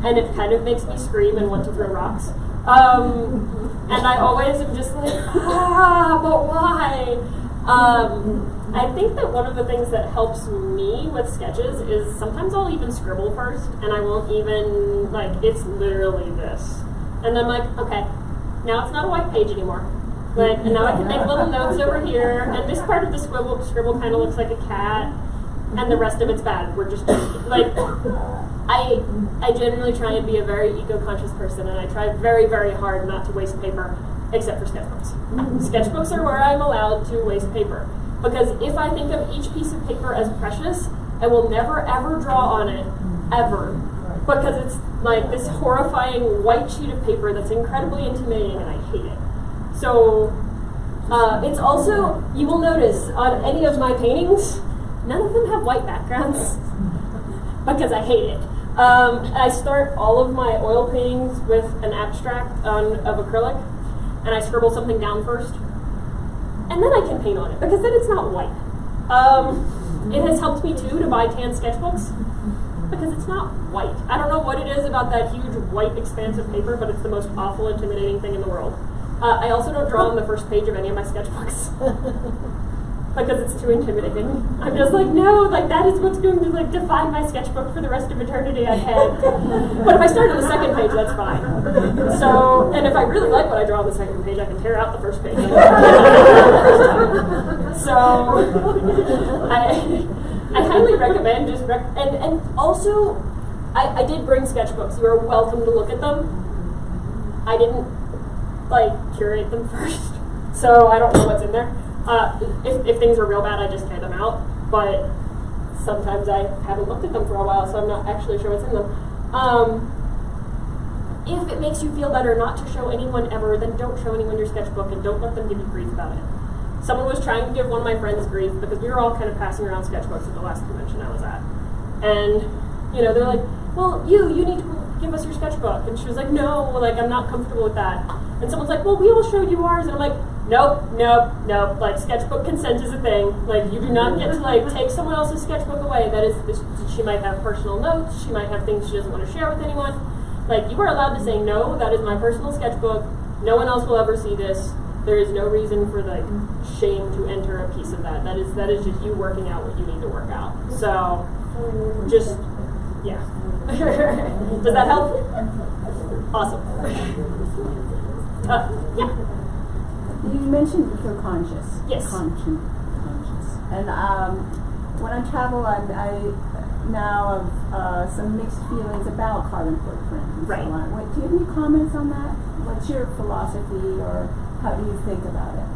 and it kind of makes me scream and want to throw rocks. Um, and I always am just like, ah, but why? Um, I think that one of the things that helps me with sketches is sometimes I'll even scribble first, and I won't even, like, it's literally this. And then I'm like, okay, now it's not a white page anymore. Like, and now I can make little notes over here, and this part of the scribble, scribble kind of looks like a cat, and the rest of it's bad. We're just, like, I I generally try and be a very eco-conscious person, and I try very, very hard not to waste paper, except for sketchbooks. Sketchbooks are where I'm allowed to waste paper, because if I think of each piece of paper as precious, I will never, ever draw on it, ever, because it's, like, this horrifying white sheet of paper that's incredibly intimidating, and I hate it. So, uh, it's also, you will notice on any of my paintings, none of them have white backgrounds, because I hate it. Um, I start all of my oil paintings with an abstract on, of acrylic, and I scribble something down first, and then I can paint on it, because then it's not white. Um, it has helped me, too, to buy tan sketchbooks, because it's not white. I don't know what it is about that huge white expanse of paper, but it's the most awful, intimidating thing in the world. Uh, I also don't draw on the first page of any of my sketchbooks because it's too intimidating. I'm just like, no, like that is what's going to like define my sketchbook for the rest of eternity. I can't. But if I start on the second page, that's fine. So, and if I really like what I draw on the second page, I can tear out the first page. So, I, I highly recommend just rec and and also, I, I did bring sketchbooks. You are welcome to look at them. I didn't. like, curate them first. So I don't know what's in there. Uh, if, if things are real bad, I just tear them out. But sometimes I haven't looked at them for a while, so I'm not actually sure what's in them. Um, if it makes you feel better not to show anyone ever, then don't show anyone your sketchbook and don't let them give you grief about it. Someone was trying to give one of my friends grief because we were all kind of passing around sketchbooks at the last convention I was at. And, you know, they're like, well, you, you need to give us your sketchbook. And she was like, no, like, I'm not comfortable with that. And someone's like, well, we all showed you ours. And I'm like, nope, nope, nope. Like, sketchbook consent is a thing. Like, you do not get to, like, take someone else's sketchbook away. That is, this, she might have personal notes. She might have things she doesn't want to share with anyone. Like, you are allowed to say, no, that is my personal sketchbook. No one else will ever see this. There is no reason for, like, shame to enter a piece of that. That is, that is just you working out what you need to work out. So, just, yeah. Does that help? Awesome. Uh, yeah. You mentioned eco-conscious. Yes. Conscious. Conscious. And um, when I travel, I'm, I now have uh, some mixed feelings about carbon footprint. Right. So on. What, do you have any comments on that? What's your philosophy, or how do you think about it?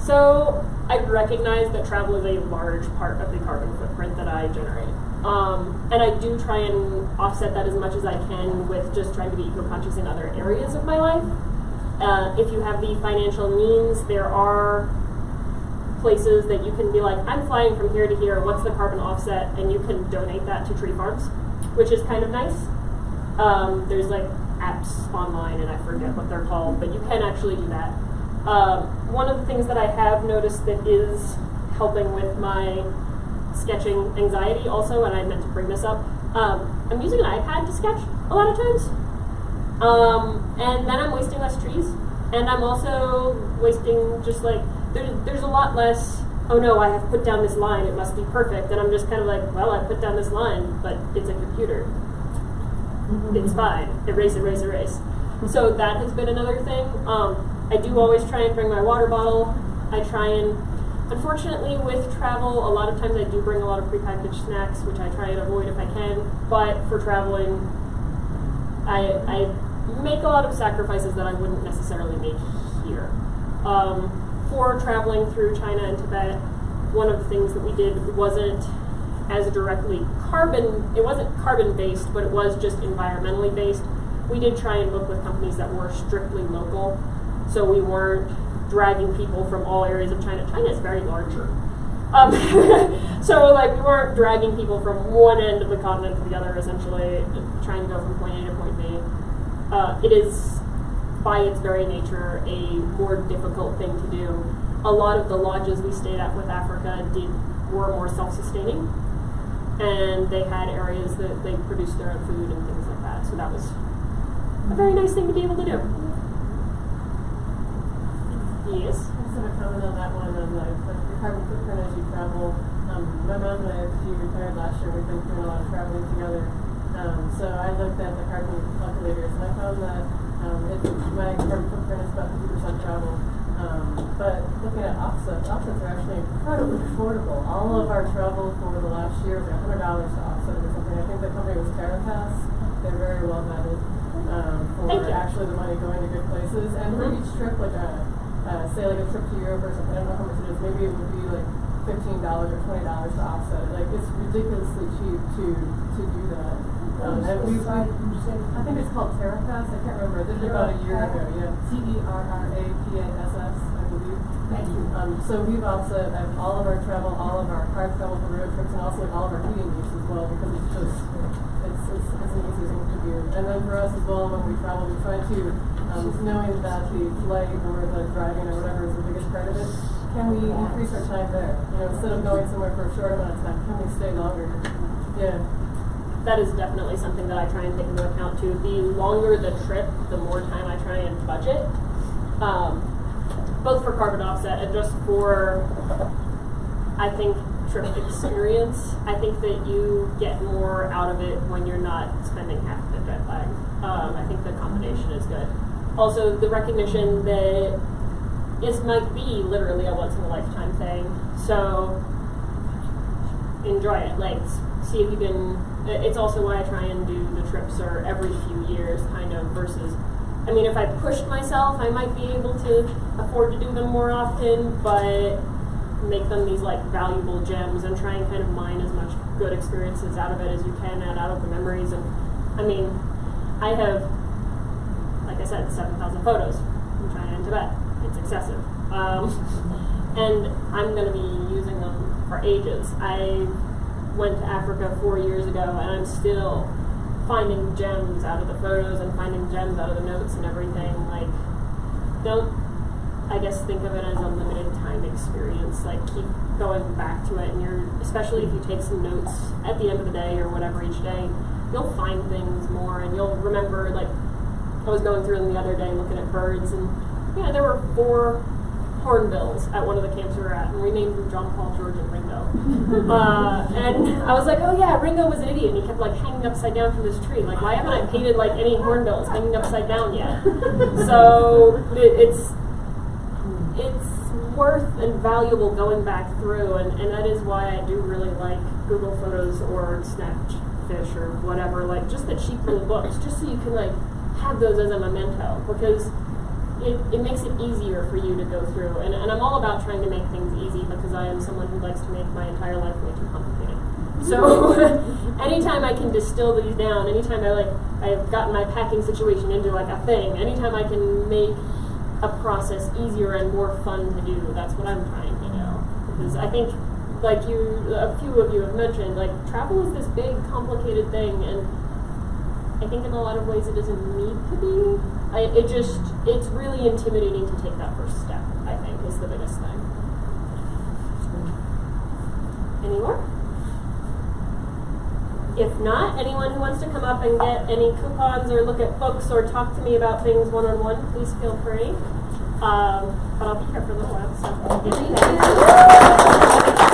So I recognize that travel is a large part of the carbon footprint that I generate. Um, and I do try and offset that as much as I can with just trying to be eco-conscious in other areas of my life. Uh, if you have the financial means, there are places that you can be like, I'm flying from here to here, what's the carbon offset? And you can donate that to tree farms, which is kind of nice. Um, there's like apps online, and I forget what they're called, but you can actually do that. Um, one of the things that I have noticed that is helping with my sketching anxiety also, and I meant to bring this up, um, I'm using an iPad to sketch a lot of times. Um, and then I'm wasting less trees, and I'm also wasting just like, there, there's a lot less, oh no, I have put down this line, it must be perfect, and I'm just kind of like, well, I put down this line, but it's a computer. Mm-hmm. It's fine. Erase, erase, erase. So that has been another thing. Um, I do always try and bring my water bottle. I try and, unfortunately with travel, a lot of times I do bring a lot of prepackaged snacks, which I try and avoid if I can, but for traveling, I, I make a lot of sacrifices that I wouldn't necessarily make here. Um, for traveling through China and Tibet, one of the things that we did wasn't as directly carbon, it wasn't carbon based, but it was just environmentally based. We did try and look with companies that were strictly local, so we weren't dragging people from all areas of China. China is very large. Um, so like we weren't dragging people from one end of the continent to the other, essentially trying to go from point A to point B. Uh, it is, by its very nature, a more difficult thing to do. A lot of the lodges we stayed at with Africa did were more self-sustaining, and they had areas that they produced their own food and things like that. So that was a very nice thing to be able to do. Yes? I just want to comment on that one, on like, like your carbon footprint as you travel. Um, my mom and I, she retired last year, we've been doing a lot of traveling together. Um, so I looked at the carbon calculators, and I found that um, it's, my carbon footprint is about fifty percent travel. Um, but looking at offsets, offsets are actually incredibly affordable. All of our travel for the last year was like one hundred dollars to offset or something. I think the company was TerraPass. They're very well vetted um, for actually the money going to good places. And for each trip, like a, uh, say like a trip to Europe or something, I don't know how much it is, maybe it would be like fifteen dollars or twenty dollars to offset. Like it's ridiculously cheap to, to do that. Um, and we, I think it's called TerraPass. I can't remember. This was about a year ago. Yeah, T E R R A P A S S. Thank you. Um, so we've also, um, all of our travel, all of our car travel for road trips, and also all of our heating use as well, because it's just, it's, it's, it's an easy thing to do. And then for us as well, when we travel, we try to, um, knowing that the flight or the driving or whatever is the biggest part of it, can we increase our time there? You know, instead of going somewhere for a short amount of time, can we stay longer? Yeah. That is definitely something that I try and take into account too. The longer the trip, the more time I try and budget. Um, both for carbon offset and just for, I think, trip experience. I think that you get more out of it when you're not spending half the jet lag. Um, I think the combination is good. Also, the recognition that this might be literally a once-in-a-lifetime thing, so enjoy it. Like, see if you can, it's also why I try and do the trips or every few years, kind of, versus, I mean, if I pushed myself, I might be able to afford to do them more often, but make them these like valuable gems and try and kind of mine as much good experiences out of it as you can and out of the memories. And I mean, I have, like I said, seven thousand photos from China and Tibet. It's excessive. Um, and I'm going to be using them for ages. I went to Africa four years ago, and I'm still finding gems out of the photos and finding gems out of the notes and everything. Like, don't, I guess, think of it as a limited time experience. Like, keep going back to it, and you're, especially if you take some notes at the end of the day or whatever each day, you'll find things more, and you'll remember. Like, I was going through them the other day looking at birds, and yeah, there were four hornbills at one of the camps we were at, and we named them John, Paul, George, and Ringo. Uh, and I was like, oh yeah, Ringo was an idiot, and he kept like hanging upside down from this tree. Like, why haven't I painted like any hornbills hanging upside down yet? So it, it's it's worth and valuable going back through, and, and that is why I do really like Google Photos or Snapfish or whatever, like just the cheap little books, just so you can like have those as a memento, because It, it makes it easier for you to go through. And, and I'm all about trying to make things easy, because I am someone who likes to make my entire life way too complicated. So anytime I can distill these down, anytime I like, I've gotten my packing situation into like a thing, anytime I can make a process easier and more fun to do, that's what I'm trying to do. Because I think, like you, a few of you have mentioned, like travel is this big, complicated thing, and I think in a lot of ways it doesn't need to be. I, it just, it's really intimidating to take that first step, I think, is the biggest thing. Any more? If not, anyone who wants to come up and get any coupons or look at books or talk to me about things one-on-one, please feel free. Um, but I'll be here for a little while, so.